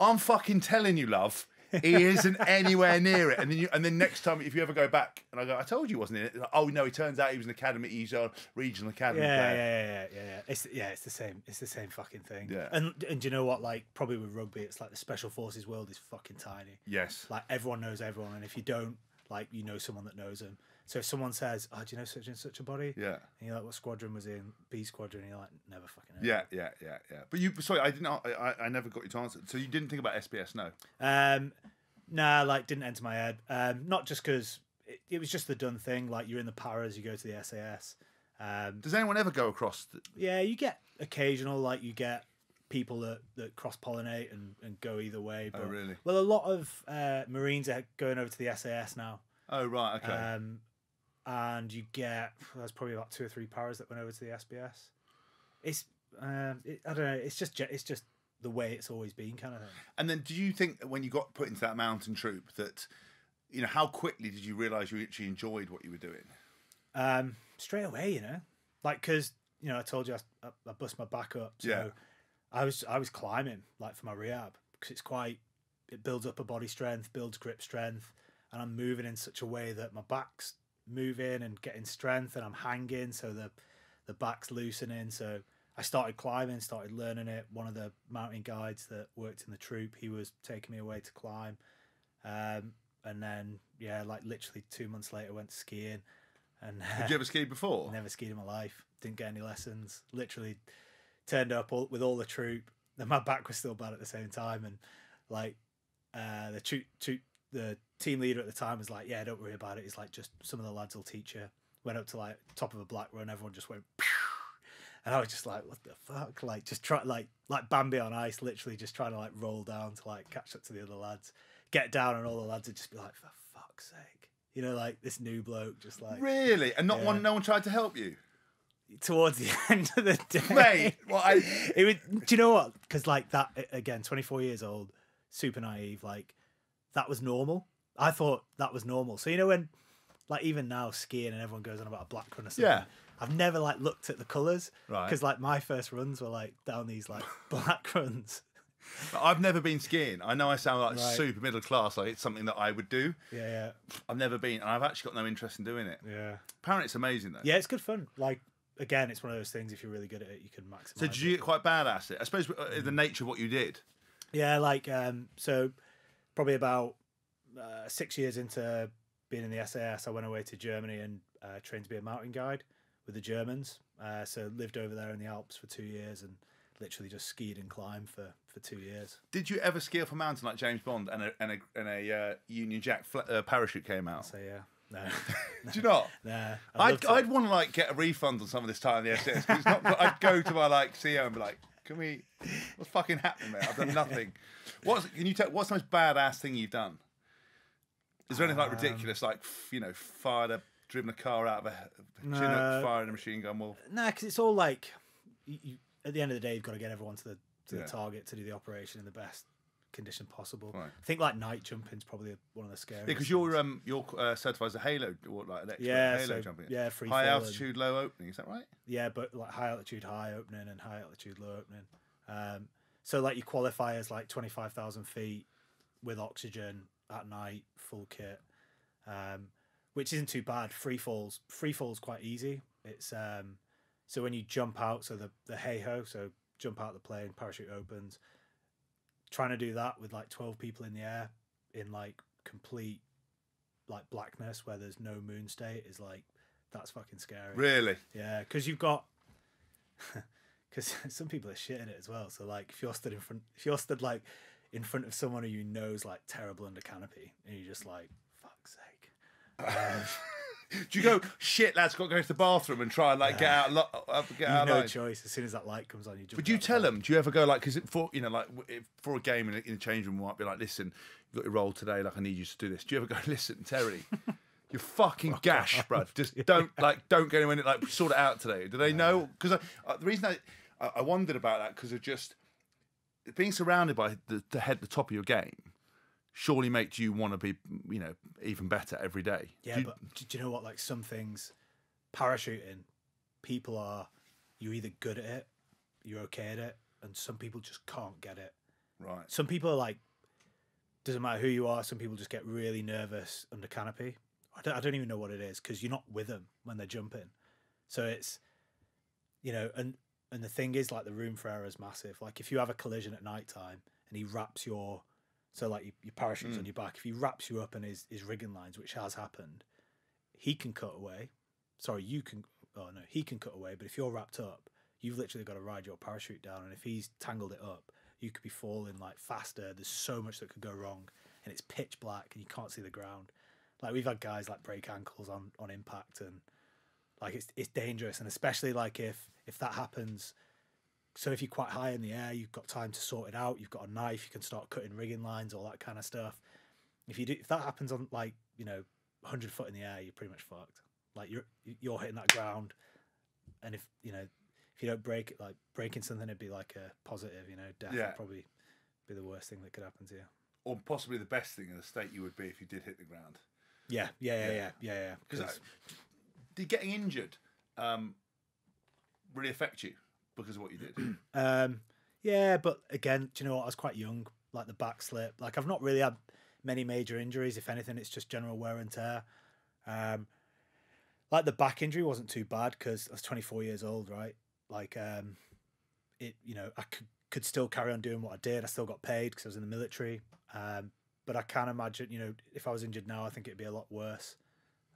I'm fucking telling you, love. He isn't anywhere near it. And then you, and then next time, if you ever go back, and I go, I told you he wasn't in it. Like, oh no, he turns out he was an academy. He's a regional academy. Yeah, yeah, yeah, yeah, yeah. It's yeah, it's the same. It's the same fucking thing. Yeah. And and do you know what? Like probably with rugby, it's like the special forces world is fucking tiny. Yes. Like everyone knows everyone, and if you don't, like you know someone that knows them. So if someone says, "Oh, do you know such and such a body?" Yeah. And you're like, "What squadron was in? B squadron." And you're like, "Never fucking know." Yeah, yeah, yeah, yeah. But you, sorry, I didn't. I, I never got you to answer. So you didn't think about S B S, no? Um, nah, like didn't enter my head. Um, not just because it, it was just the done thing. Like you're in the paras, you go to the S A S. Um, Does anyone ever go across? The... Yeah, you get occasional. Like you get people that, that cross pollinate and and go either way. But, oh really? Well, a lot of uh, Marines are going over to the S A S now. Oh right, okay. Um, And you get there's probably about two or three paras that went over to the S B S. It's um, it, I don't know. It's just it's just the way it's always been, kind of thing. And then, do you think that when you got put into that mountain troop, that you know how quickly did you realise you actually enjoyed what you were doing? Um, straight away, you know, like because you know I told you I, I bust my back up, so yeah. I was I was climbing like for my rehab because it's quite it builds up a body strength, builds grip strength, and I'm moving in such a way that my back's moving and getting strength, and I'm hanging, so the the back's loosening. So I started climbing, started learning it. One of the mountain guides that worked in the troop, he was taking me away to climb, um, and then yeah, like literally two months later, I went skiing. And uh, did you ever ski before? Never skied in my life. Didn't get any lessons. Literally turned up all, with all the troop, and my back was still bad at the same time. And like uh, the troop, troop the team leader at the time was like, yeah, don't worry about it. He's like, just some of the lads will teach you. Went up to like top of a black run. Everyone just went, pew! And I was just like, what the fuck? Like just try like, like Bambi on ice, literally just trying to like roll down to like catch up to the other lads, get down. And all the lads would just be like, for fuck's sake, you know, like this new bloke, just like, really? And not yeah. one, no one tried to help you towards the end of the day. Mate, well, I... it was, do you know what? Cause like that again, twenty-four years old, super naive. Like that was normal. I thought that was normal. So, you know, when, like, even now skiing and everyone goes on about a black run or something, yeah. I've never, like, looked at the colours. Right. Because, like, my first runs were, like, down these, like, black runs. I've never been skiing. I know I sound, like, right. super middle class. Like, it's something that I would do. Yeah, yeah. I've never been, and I've actually got no interest in doing it. Yeah. Apparently it's amazing, though. Yeah, it's good fun. Like, again, it's one of those things, if you're really good at it, you can maximise. So did you get quite bad at it? I suppose mm. the nature of what you did. Yeah, like, um, so probably about... Uh, six years into being in the S A S, I went away to Germany and uh, trained to be a mountain guide with the Germans. Uh, so lived over there in the Alps for two years and literally just skied and climbed for, for two years. Did you ever ski off a mountain like James Bond and a and a, and a uh, Union Jack fl uh, parachute came out? So yeah, no. Do you not? Nah. I'd I'd, I'd want to like get a refund on some of this time in the S A S. Cause it's not, I'd go to my like C O and be like, can we? What's fucking happening, mate? I've done nothing. What's can you tell? What's the most badass thing you've done? Is there anything like ridiculous, like you know, fired a, driven a car out of a, no, Chinook, firing a machine gun wall? No, nah, because it's all like, you, you, at the end of the day, you've got to get everyone to the to yeah. the target to do the operation in the best condition possible. Right. I think like night jumping is probably one of the scariest. Yeah, because you're um you're uh, certified as a HALO, or like an expert yeah, HALO so, jumping. Yeah, free high altitude, and, low opening. Is that right? Yeah, but like high altitude, high opening, and high altitude, low opening. Um, so like you qualify as like twenty five thousand feet with oxygen. At night, full kit, um, which isn't too bad. Free falls, free falls, quite easy. It's um, so when you jump out, so the the hey ho, so jump out the plane, parachute opens. Trying to do that with like twelve people in the air in like complete like blackness where there's no moon state is like that's fucking scary. Really? Yeah, because you've got because some people are shit at it as well. So like if you're stood in front, if you're stood like in front of someone who you know's like terrible under canopy, and you're just like, fuck's sake. Um, do you go, shit, lads, got to go to the bathroom and try and like get out? Lo- get out no line. Choice. As soon as that light comes on, you jump. Would you tell them? Do you ever go like, because for you know, like if, for a game in a, in a change room, we might be like, listen, you got your role today. Like I need you to do this. Do you ever go, listen, Terry, you're fucking oh, gash, bruv. Just don't like, don't go anywhere. Like sort it out today. Do they yeah. know? Because uh, the reason I I wondered about that because of just being surrounded by the, the head, the top of your game. Surely makes you want to be, you know, even better every day. Yeah, do you... but do you know what? Like some things, parachuting, people are, you're either good at it, you're okay at it, and some people just can't get it. Right. Some people are like, doesn't matter who you are, some people just get really nervous under canopy. I don't, I don't even know what it is because you're not with them when they're jumping. So it's, you know, and, and the thing is like the room for error is massive. Like if you have a collision at nighttime and he wraps your... So like your parachute's mm. on your back. If he wraps you up in his, his rigging lines, which has happened, he can cut away. Sorry, you can. Oh no, he can cut away. But if you're wrapped up, you've literally got to ride your parachute down. And if he's tangled it up, you could be falling like faster. There's so much that could go wrong, and it's pitch black and you can't see the ground. Like we've had guys like break ankles on, on impact, and like it's it's dangerous. And especially like if if that happens. So if you're quite high in the air, you've got time to sort it out. You've got a knife. You can start cutting rigging lines, all that kind of stuff. If you do, if that happens on like you know, hundred foot in the air, you're pretty much fucked. Like you're you're hitting that ground, and if you know if you don't break it, like breaking something, it'd be like a positive. You know, death yeah. would probably be the worst thing that could happen to you, or possibly the best thing in the state you would be if you did hit the ground. Yeah, yeah, yeah, yeah, yeah. yeah, Because yeah, getting injured um, really affect you. Because of what you did. um, yeah, but again, do you know what? I was quite young, like the back slip. Like I've not really had many major injuries. If anything, it's just general wear and tear. Um, like the back injury wasn't too bad because I was twenty-four years old, right? Like um, it, you know, I could, could still carry on doing what I did. I still got paid because I was in the military. Um, but I can't imagine, you know, if I was injured now, I think it'd be a lot worse.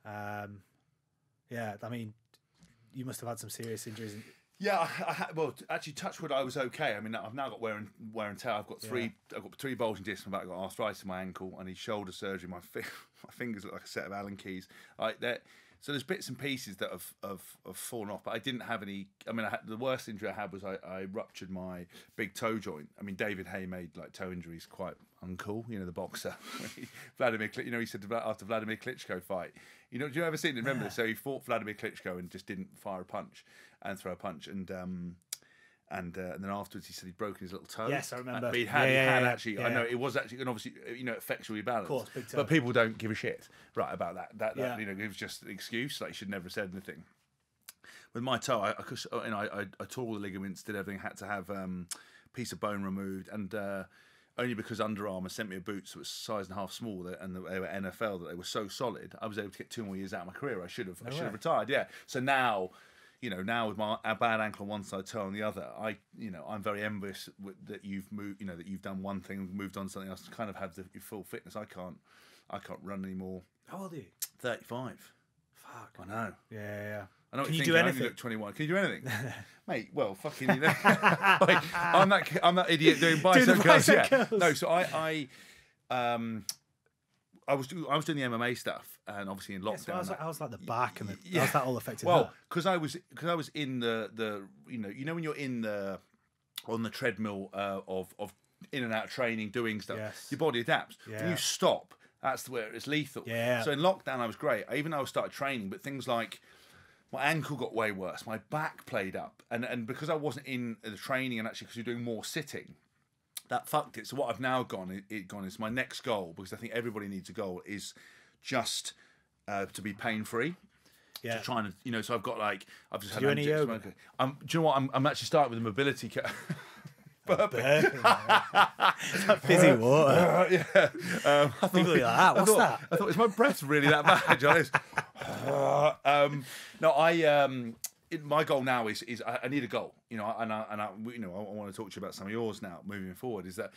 Um, yeah, I mean, you must have had some serious injuries. In, Yeah, I, I, well, actually, touch wood, I was okay. I mean, I've now got wear and, wear and tear. I've got three, yeah. I've got three bulging discs in my back. I've got arthritis in my ankle. I need shoulder surgery. My, fi my fingers look like a set of Allen keys. Like that. So there's bits and pieces that have, have, have fallen off. But I didn't have any. I mean, I had, the worst injury I had was I, I ruptured my big toe joint. I mean, David Hay made like toe injuries quite uncool. You know, the boxer, Vladimir. You know, he said after Vladimir Klitschko fight. You know, do you ever see it? Remember, yeah. So he fought Vladimir Klitschko and just didn't fire a punch and throw a punch, and um, and, uh, and then afterwards he said he'd broken his little toe. Yes, I remember. But he had, yeah, he had yeah, actually. Yeah. I know it was actually, and obviously, you know, it affects your balance. Of course, big toe. But people don't give a shit, right, about that. That, that yeah. you know, it was just an excuse. Like he should never have said anything. With my toe, I, I you know, I, I, I tore all the ligaments, did everything, had to have um, a piece of bone removed, and. Uh, Only because Under Armour sent me a boot that was size and a half small, and they were N F L, that they were so solid, I was able to get two more years out of my career. I should have, no I should way. have retired. Yeah. So now, you know, now with my a bad ankle on one side, toe on the other, I, you know, I'm very envious that you've moved, you know, that you've done one thing, moved on to something else, to kind of have the full fitness. I can't, I can't run anymore. How old are you? thirty-five. Fuck. I know. Yeah. yeah, yeah. I know Can what you do anything? I only look twenty-one. Can you do anything, mate? Well, fucking, you know, like, I'm that I'm that idiot doing bicep do curls. Yeah, curls. no. So I, I, um, I was I was doing the M M A stuff, and obviously in lockdown, yeah, so I, was like, I was like the back, and the, yeah. how's that all affected? Well, because I was because I was in the the you know you know when you're in the on the treadmill uh, of of in and out of training, doing stuff, yes. your body adapts. Yeah. When you stop, that's where it's lethal. Yeah. So in lockdown, I was great. I, even though I started training, but things like my ankle got way worse. My back played up. And and because I wasn't in the training, and actually because you're doing more sitting, that fucked it. So what I've now gone, it, it gone is my next goal, because I think everybody needs a goal, is just uh, to be pain-free. Yeah. To try and, you know, so I've got like, I've just do had you any I'm Do you know what? I'm, I'm actually starting with a mobility kit. That fizzy water. Uh, yeah. Um, I thought, like that. What's I thought, that? I thought, is my breath really that bad, Jonas? Uh, um, no, I. Um, it, my goal now is is I, I need a goal, you know, and I and I you know I, I want to talk to you about some of yours now moving forward. Is that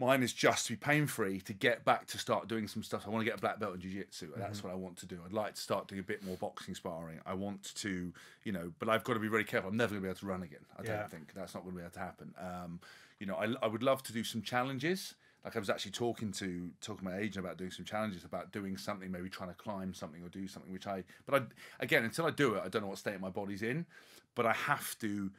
Mine is just to be pain-free, to get back to start doing some stuff. I want to get a black belt in jiu-jitsu. Mm-hmm. That's what I want to do. I'd like to start doing a bit more boxing sparring. I want to, you know, but I've got to be very careful. I'm never going to be able to run again. I yeah. don't think that's not going to be able to happen. Um, you know, I, I would love to do some challenges. Like I was actually talking to talking to my agent about doing some challenges, about doing something, maybe trying to climb something or do something, which I, but I, again, until I do it, I don't know what state my body's in, but I have to,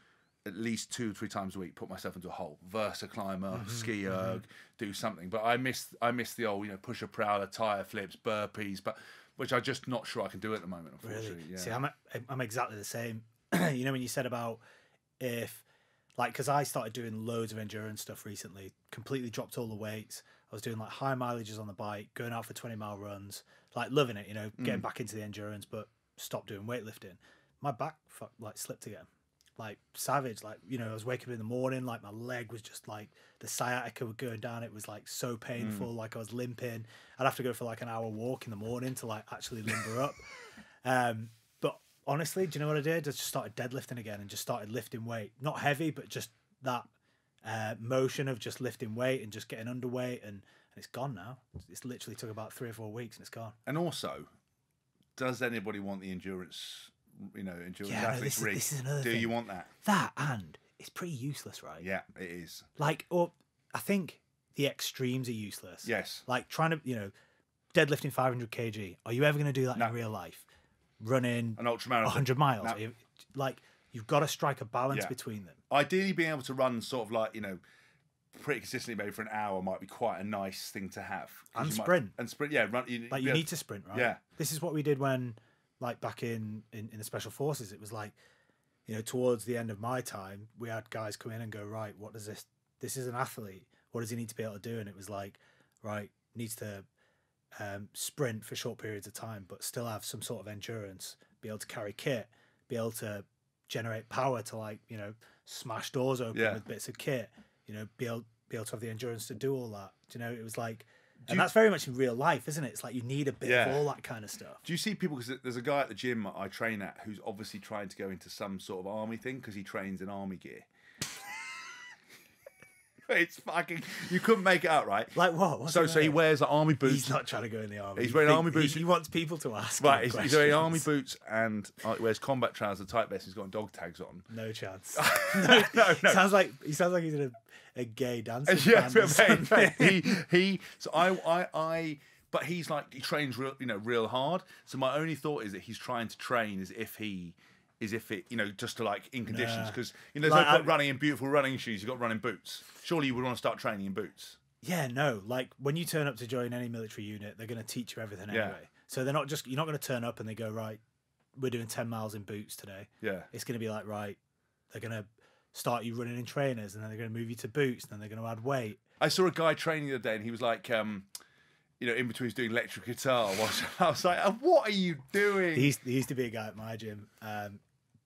at least two or three times a week, put myself into a hole. Versa climber, mm-hmm, ski erg, mm-hmm, do something. But I miss I miss the old, you know, push a prowler, tire flips, burpees, but which I'm just not sure I can do at the moment, unfortunately. Really? Yeah. See, I'm I'm exactly the same. You know, when you said about if, like, because I started doing loads of endurance stuff recently, completely dropped all the weights. I was doing like high mileages on the bike, going out for twenty mile runs, like loving it, you know, getting mm. back into the endurance, but stopped doing weightlifting. My back fuck, like slipped again. Like savage, like, you know, I was waking up in the morning, like my leg was just like the sciatica was going down. It was like so painful, mm. like I was limping. I'd have to go for like an hour walk in the morning to like actually limber up. Um, but honestly, do you know what I did? I just started deadlifting again and just started lifting weight. Not heavy, but just that uh, motion of just lifting weight and just getting underweight. And, and it's gone now. It's literally took about three or four weeks and it's gone. And also, does anybody want the endurance? You know, endurance yeah, athletes this is, rig. This is another Do thing. You want that? That and it's pretty useless, right? Yeah, it is. Like, or I think the extremes are useless. Yes. Like trying to, you know, deadlifting five hundred kilograms. Are you ever going to do that no. in real life? Running an ultramarathon, one hundred miles. No. You, like, you've got to strike a balance yeah. between them. Ideally, being able to run sort of like, you know, pretty consistently maybe for an hour might be quite a nice thing to have. And sprint. Might, and sprint, yeah. Run, you, like you need to sprint, right? Yeah. This is what we did when... Like back in, in, in the Special Forces, it was like, you know, towards the end of my time, we had guys come in and go, right, what does this, this is an athlete, what does he need to be able to do? And it was like, right, needs to um, sprint for short periods of time, but still have some sort of endurance, be able to carry kit, be able to generate power to like, you know, smash doors open yeah. with bits of kit, you know, be able, be able to have the endurance to do all that. Do you know, it was like, Do and you, that's very much in real life, isn't it? It's like you need a bit yeah. of all that kind of stuff. Do you see people, because there's a guy at the gym I train at who's obviously trying to go into some sort of army thing because he trains in army gear. It's fucking, you couldn't make it out, right? Like what? What's so so he wears like, army boots. He's not trying to go in the army. He's wearing he, army boots. He, he wants people to ask Right, he's, he's wearing army boots and uh, he wears combat trousers, tight vest, he's got dog tags on. No chance. no, no, no. Sounds like, he sounds like he's in a, a gay dancing yeah, band. Right, he, he, so I, I, I, but he's like, he trains real, you know, real hard. So my only thought is that he's trying to train as if he, is if it, you know, just to like in conditions because nah. you know there's like, no point running in beautiful running shoes. You've got running boots. Surely you would want to start training in boots. Yeah, no. Like when you turn up to join any military unit, they're going to teach you everything yeah. anyway. So they're not just you're not going to turn up and they go right. We're doing ten miles in boots today. Yeah, it's going to be like right. They're going to start you running in trainers, and then they're going to move you to boots, and then they're going to add weight. I saw a guy training the other day, and he was like, um, you know, in between he's doing electric guitar. Whilst I was like, what are you doing? He used, he used to be a guy at my gym. Um,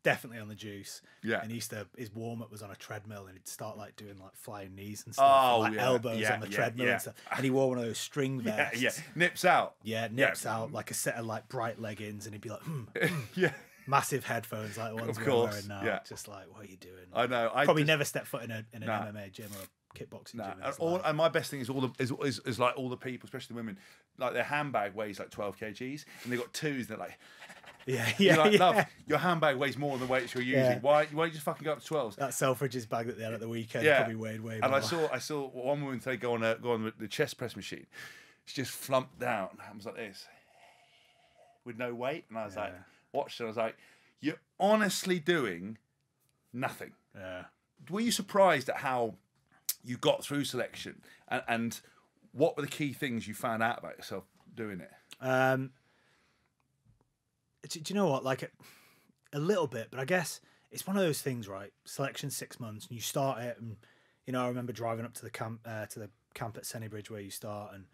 Definitely on the juice. Yeah. And he used to, his warm up was on a treadmill and he'd start like doing like flying knees and stuff. Oh, like yeah. elbows yeah, on the yeah, treadmill yeah. and stuff. And he wore one of those string vests. Yeah. yeah. Nips out. Yeah. Nips yeah. out like a set of like bright leggings and he'd be like, hmm. yeah. Massive headphones like the ones we're wearing now. Yeah. Just like, what are you doing? I know. I Probably just, never step foot in, a, in an nah. M M A gym or a kickboxing nah. gym. And, all, like, and my best thing is all the, is, is, is like all the people, especially the women, like their handbag weighs like twelve kilograms and they've got twos and they're like, Yeah, yeah, you're like, yeah. love, your handbag weighs more than the weights you're using. Yeah. Why, why don't you just fucking go up to twelves? That Selfridge's bag that they had at the weekend yeah. probably weighed way more. And I saw, I saw one woman today go on, a, go on the chest press machine. She just flumped down. I was like this, with no weight. And I was yeah. like, watched her. I was like, you're honestly doing nothing. Yeah. Were you surprised at how you got through selection? And, and what were the key things you found out about yourself doing it? Um... Do you know what? Like a, a little bit, but I guess it's one of those things, right? Selection six months, and you start it, and you know I remember driving up to the camp, uh, to the camp at Sennybridge where you start, and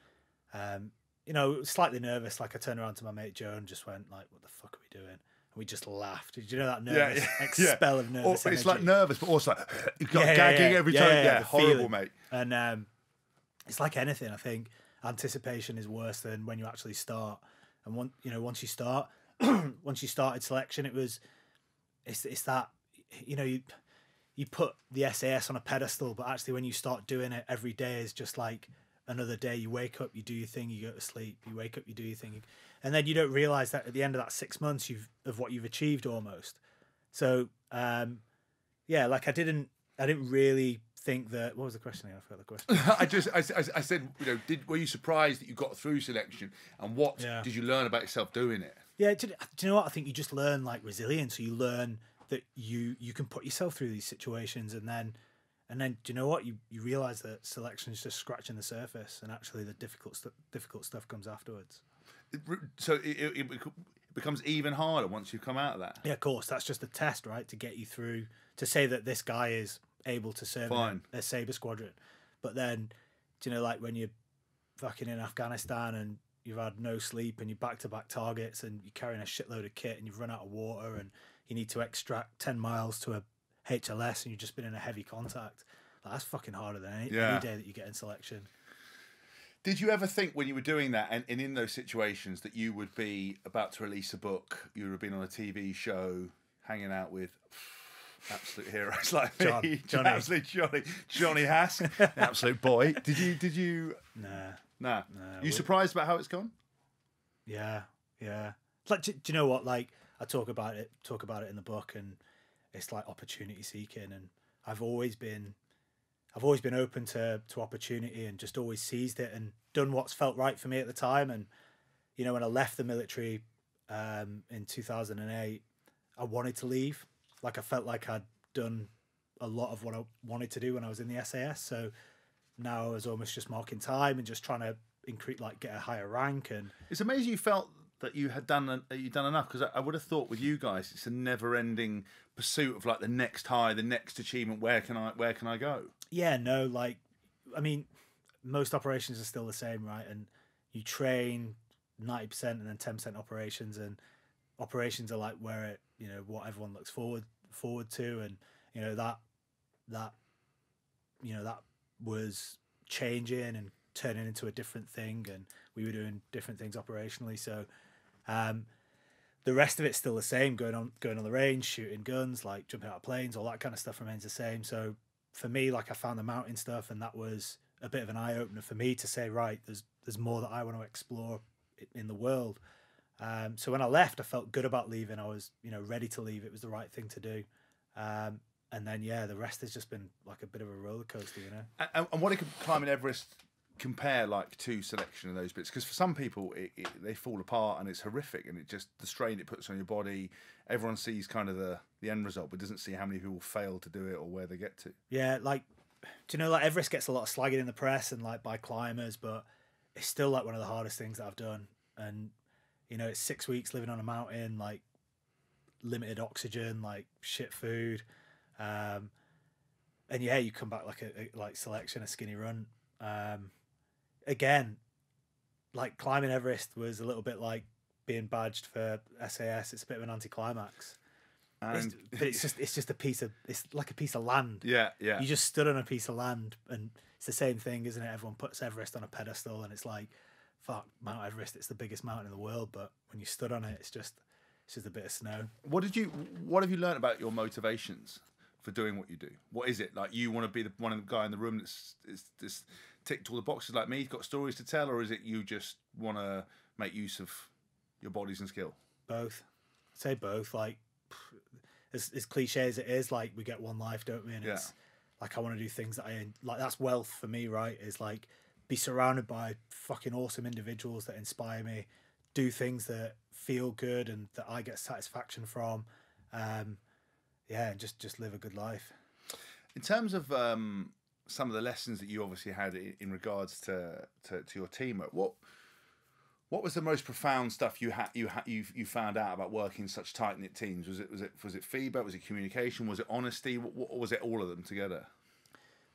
um, you know slightly nervous. Like I turned around to my mate Joe and just went like, "What the fuck are we doing?" And we just laughed. Did you know that nervous yeah, yeah, expel yeah. of nervous or, energy? It's like nervous, but also like, you've got yeah, gagging yeah, yeah. every yeah, time. Yeah, yeah, yeah horrible, feeling. Mate. And um, it's like anything. I think anticipation is worse than when you actually start. And once you know, once you start. Once you started selection, it was, it's it's that, you know, you you put the S A S on a pedestal, but actually when you start doing it every day is just like another day. You wake up, you do your thing, you go to sleep, you wake up, you do your thing. And then you don't realize that at the end of that six months you've of what you've achieved almost. So, um, yeah, like I didn't, I didn't really think that, what was the question? I forgot the question. I just, I, I, I said, you know, did, were you surprised that you got through selection, and what yeah. did you learn about yourself doing it? Yeah. Do, do you know what? I think you just learn like resilience. You learn that you, you can put yourself through these situations, and then, and then do you know what? You, you realize that selection is just scratching the surface, and actually the difficult, stu difficult stuff comes afterwards. So it, it, it becomes even harder once you come out of that. Yeah, of course. That's just a test, right? To get you through, to say that this guy is able to serve Fine. in a Sabre squadron. But then, do you know, like when you're fucking in Afghanistan and you've had no sleep and you're back-to-back targets and you're carrying a shitload of kit and you've run out of water and you need to extract ten miles to a H L S and you've just been in a heavy contact. Like, that's fucking harder than any, yeah. any day that you get in selection. Did you ever think when you were doing that and, and in those situations that you would be about to release a book, you would have been on a T V show, hanging out with absolute heroes like John, me, Johnny. absolute Johnny, Johnny Hask, an absolute boy. Did you? Did you? Nah, nah. nah. Are you surprised about how it's gone? Yeah, yeah. Like, do, do you know what? Like, I talk about it, talk about it in the book, and it's like opportunity seeking, and I've always been. I've always been open to, to opportunity and just always seized it and done what's felt right for me at the time. And, you know, when I left the military um, in two thousand eight, I wanted to leave. Like, I felt like I'd done a lot of what I wanted to do when I was in the S A S. So now I was almost just marking time and just trying to increase, like, get a higher rank. And it's amazing you felt that you had done you'd done enough, because I, I would have thought with you guys it's a never-ending pursuit of like the next high, the next achievement. Where can I where can I go? Yeah, no, like I mean, most operations are still the same, right? And you train ninety percent and then ten percent operations, and operations are like where it you know what everyone looks forward forward to, and you know that that you know that was changing and turning into a different thing, and we were doing different things operationally. So. Um, The rest of it's still the same. Going on, going on the range, shooting guns, like jumping out of planes, all that kind of stuff remains the same. So for me, like I found the mountain stuff, and that was a bit of an eye opener for me to say, right, there's there's more that I want to explore in the world. Um, so when I left, I felt good about leaving. I was, you know, ready to leave. It was the right thing to do. Um, and then yeah, the rest has just been like a bit of a roller coaster, you know. And, and what it could climb in Everest. Compare like to selection of those bits, because for some people it, it, they fall apart and it's horrific, and it just the strain it puts on your body. Everyone sees kind of the the end result but doesn't see how many people fail to do it or where they get to. Yeah, like do you know like Everest gets a lot of slagging in the press and like by climbers, but it's still like one of the hardest things that I've done. And you know it's six weeks living on a mountain, like limited oxygen, like shit food, um and yeah you come back like a, a like selection a skinny run. um Again, like climbing Everest was a little bit like being badged for S A S. It's a bit of an anticlimax. And it's, but it's just it's just a piece of it's like a piece of land. Yeah, yeah. You just stood on a piece of land, and it's the same thing, isn't it? Everyone puts Everest on a pedestal, and it's like, fuck, Mount Everest. It's the biggest mountain in the world, but when you stood on it, it's just it's just a bit of snow. What did you? What have you learned about your motivations for doing what you do? What is it like? You want to be the one of the guy in the room that's is this. Ticked all the boxes like me, got stories to tell, or is it you just want to make use of your bodies and skill? Both. I'd say both. Like, as, as cliche as it is, like, we get one life, don't we? And yeah. it's like, I want to do things that I, like, that's wealth for me, right? Is like, be surrounded by fucking awesome individuals that inspire me, do things that feel good and that I get satisfaction from. Um, yeah, and just, just live a good life. In terms of, um, some of the lessons that you obviously had in regards to, to, to your teamwork, what what was the most profound stuff you had you had you you found out about working such tight knit teams? Was it was it was it feedback? Was it communication? Was it honesty? What, what was it? All of them together?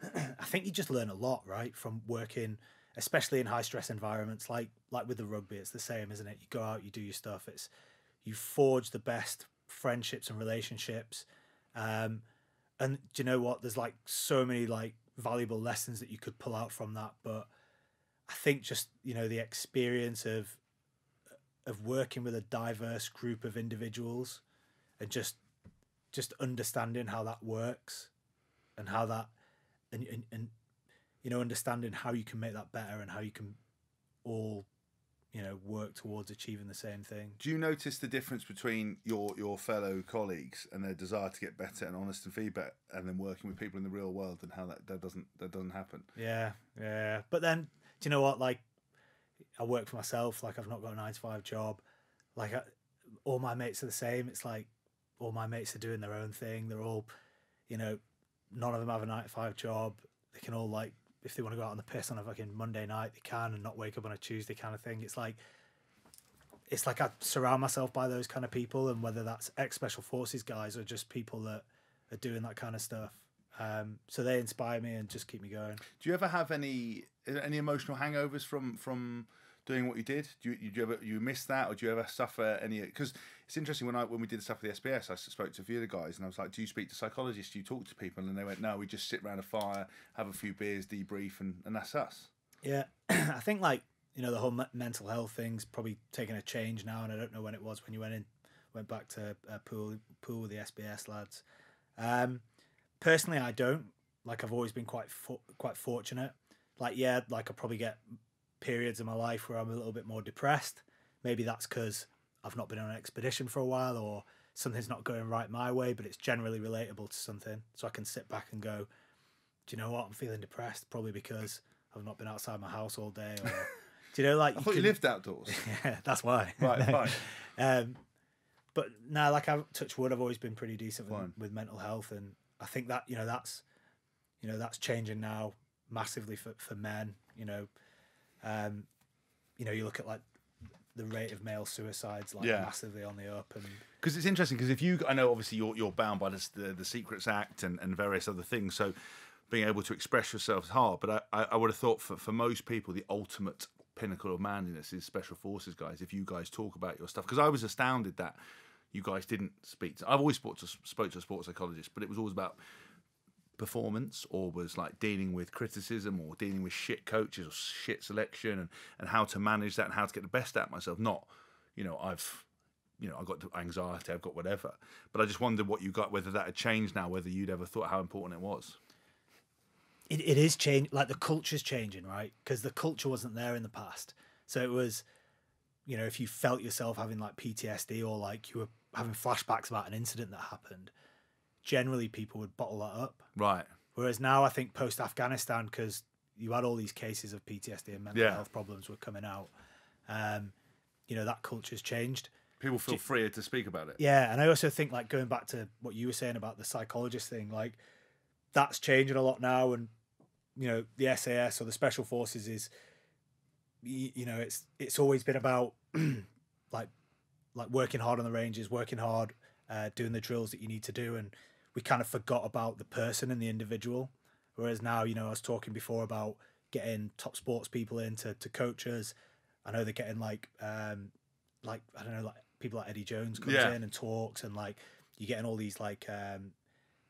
I think you just learn a lot, right, from working, especially in high stress environments. Like like with the rugby, it's the same, isn't it? You go out, you do your stuff. It's you forge the best friendships and relationships. Um, and do you know what? There's like so many like valuable lessons that you could pull out from that, but I think just you know the experience of of working with a diverse group of individuals and just just understanding how that works and how that, and, and, and you know, understanding how you can make that better and how you can all, you know, work towards achieving the same thing. Do you notice the difference between your your fellow colleagues and their desire to get better and honest and feedback, and then working with people in the real world and how that, that doesn't that doesn't happen? Yeah, yeah. But then, do you know what? Like, I work for myself. Like, I've not got a nine to five job. Like, I, all my mates are the same. It's like all my mates are doing their own thing. They're all, you know, none of them have a nine to five job. They can all, like, if they want to go out on the piss on a fucking Monday night, they can, and not wake up on a Tuesday kind of thing. It's like, it's like I surround myself by those kind of people, and whether that's ex-Special Forces guys or just people that are doing that kind of stuff. Um, so they inspire me and just keep me going. Do you ever have any any emotional hangovers from from doing what you did? Do you, do you ever you miss that, or do you ever suffer any? Because it's interesting, when I when we did stuff with the S B S, I spoke to a few of the guys, and I was like, "Do you speak to psychologists? Do you talk to people?" And they went, "No, we just sit around a fire, have a few beers, debrief, and and that's us." Yeah, I think, like, you know, the whole me mental health thing's probably taken a change now, and I don't know when it was when you went in, went back to uh, pool pool with the S B S lads. Um, personally, I don't. Like, I've always been quite fo quite fortunate. Like, yeah, like I probably get periods of my life where I'm a little bit more depressed. Maybe that's because I've not been on an expedition for a while, or something's not going right my way, but it's generally relatable to something. So I can sit back and go, do you know what? I'm feeling depressed, probably because I've not been outside my house all day. Or, do you know, like... I you thought can... you lived outdoors. Yeah, that's why. Right, fine. Um, but no, like, I've touched wood, I've always been pretty decent with, with mental health. And I think that, you know, that's, you know, that's changing now massively for, for men, you know. Um, you know, you look at, like, the rate of male suicides, like, yeah, massively on the up. And because it's interesting, because if you, I know obviously you're you're bound by this, the the Secrets Act and and various other things, so being able to express yourself is hard. But I I would have thought for for most people the ultimate pinnacle of manliness is Special Forces guys. If you guys talk about your stuff, because I was astounded that you guys didn't speak to, I've always spoke to spoke to a sports psychologist, but it was always about performance, or was like dealing with criticism, or dealing with shit coaches or shit selection, and and how to manage that and how to get the best out of myself. Not, you know, I've, you know, I've got anxiety, I've got whatever. But I just wondered what you got, whether that had changed now, whether you'd ever thought how important it was. It, it is changing. Like, the culture's changing, right? Because the culture wasn't there in the past. So it was, you know, if you felt yourself having like P T S D, or like you were having flashbacks about an incident that happened, generally people would bottle that up. Right. Whereas now, I think post-Afghanistan, because you had all these cases of P T S D and mental yeah. health problems were coming out, um, you know, that culture's changed. People feel freer to speak about it. Yeah, and I also think, like, going back to what you were saying about the psychologist thing, like, that's changing a lot now. And, you know, the S A S or the Special Forces is, you, you know, it's it's always been about, like, like working hard on the ranges, working hard, uh, doing the drills that you need to do, and we kind of forgot about the person and the individual. Whereas now, you know, I was talking before about getting top sports people in to, to coach us. I know they're getting, like, um, like, I don't know, like people like Eddie Jones comes yeah. in and talks, and like you're getting all these like um,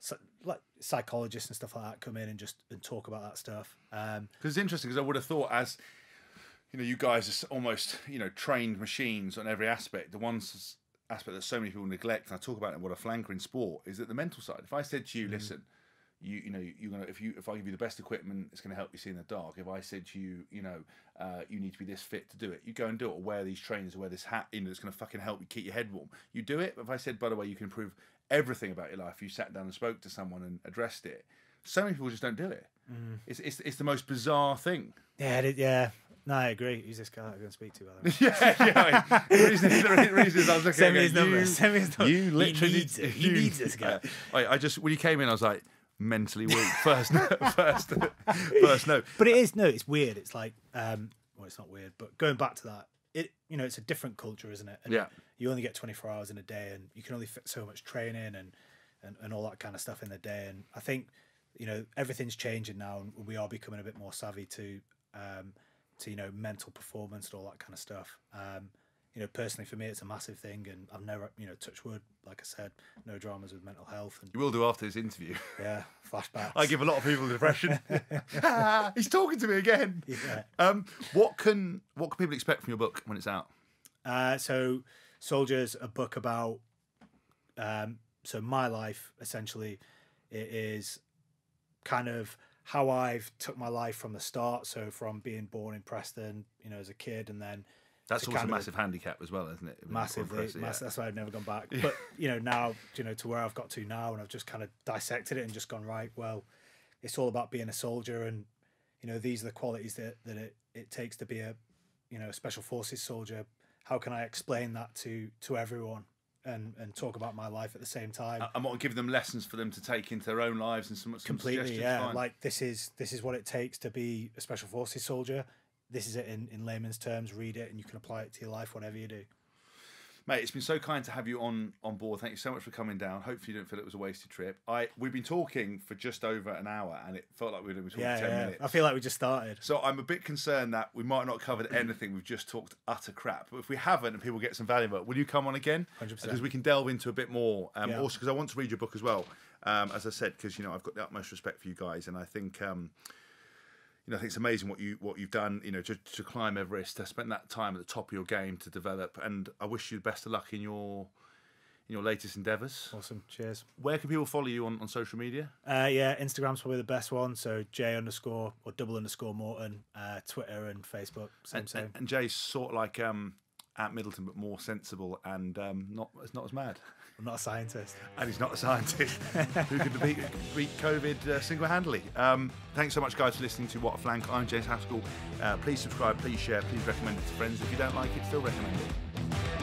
so, like psychologists and stuff like that come in and just and talk about that stuff. Because um, it's interesting, because I would have thought, as you know, you guys are almost, you know, trained machines on every aspect. The ones aspect that so many people neglect, and I talk about it in What a Flanker in sport, is that the mental side. If I said to you, listen, you you know, you're gonna if you if I give you the best equipment, it's gonna help you see in the dark. If I said to you, you know, uh, you need to be this fit to do it, you go and do it, or wear these trainers, or wear this hat, you know, it's gonna fucking help you keep your head warm. You do it. But if I said, by the way, you can improve everything about your life, you sat down and spoke to someone and addressed it, so many people just don't do it. Mm. It's it's it's the most bizarre thing. Yeah, it, yeah. No, I agree. Who's this guy I'm going to speak to, by the way? yeah, yeah. I mean, the, reason, the reason is I was looking Send at his numbers. Send me his numbers. You literally he needs, you, he needs this guy. I, I just, when you came in, I was like, mentally weak. First, first, first note. But it is, no, it's weird. It's like, um, well, it's not weird, but going back to that, it, you know, it's a different culture, isn't it? And yeah. You only get twenty-four hours in a day, and you can only fit so much training and, and, and all that kind of stuff in the day. And I think, you know, everything's changing now, and we are becoming a bit more savvy to, um, to, you know, mental performance and all that kind of stuff. Um, you know, personally for me, it's a massive thing, and I've never, you know, touch wood, like I said, no dramas with mental health. And you will do after this interview. Yeah, flashbacks. I give a lot of people depression. ah, he's talking to me again. Yeah. Um, what can what can people expect from your book when it's out? Uh, so, Soldier's a book about um, so my life essentially. It is kind of how I've took my life from the start. So from being born in Preston, you know, as a kid, and then that's also a massive handicap as well, isn't it? Massively, yeah. mass that's why I've never gone back. Yeah. But you know, now you know to where I've got to now, and I've just kind of dissected it and just gone, right, well, it's all about being a soldier, and you know, these are the qualities that that it it takes to be a you know a special forces soldier. How can I explain that to to everyone? And, and talk about my life at the same time. I, I might give them lessons for them to take into their own lives and some, some completely, yeah. Fine. Like this is this is what it takes to be a special forces soldier. This is it in, in layman's terms. Read it and you can apply it to your life, whatever you do. Mate, it's been so kind to have you on on board. Thank you so much for coming down. Hopefully you didn't feel it was a wasted trip. I we've been talking for just over an hour, and it felt like we were talking yeah, ten yeah. minutes. I feel like we just started. So I'm a bit concerned that we might not cover anything. We've just talked utter crap. But if we haven't, and people get some value, will you come on again? one hundred percent. Because we can delve into a bit more. Um, yeah. Also, because I want to read your book as well. Um, as I said, because you know I've got the utmost respect for you guys, and I think. Um, You know, I think it's amazing what you what you've done. You know, to, to climb Everest, to spend that time at the top of your game, to develop. And I wish you the best of luck in your in your latest endeavours. Awesome, cheers. Where can people follow you on, on social media? Uh, yeah, Instagram's probably the best one. So Jay underscore or double underscore Morton, uh, Twitter and Facebook. Same and, same. And Jay's sort of like um, at Middleton, but more sensible and um, not it's not as mad. I'm not a scientist. And he's not a scientist who could beat, beat COVID uh, single-handedly. Um, thanks so much, guys, for listening to What a Flanker. I'm James Haskell. Uh, please subscribe, please share, please recommend it to friends. If you don't like it, still recommend it.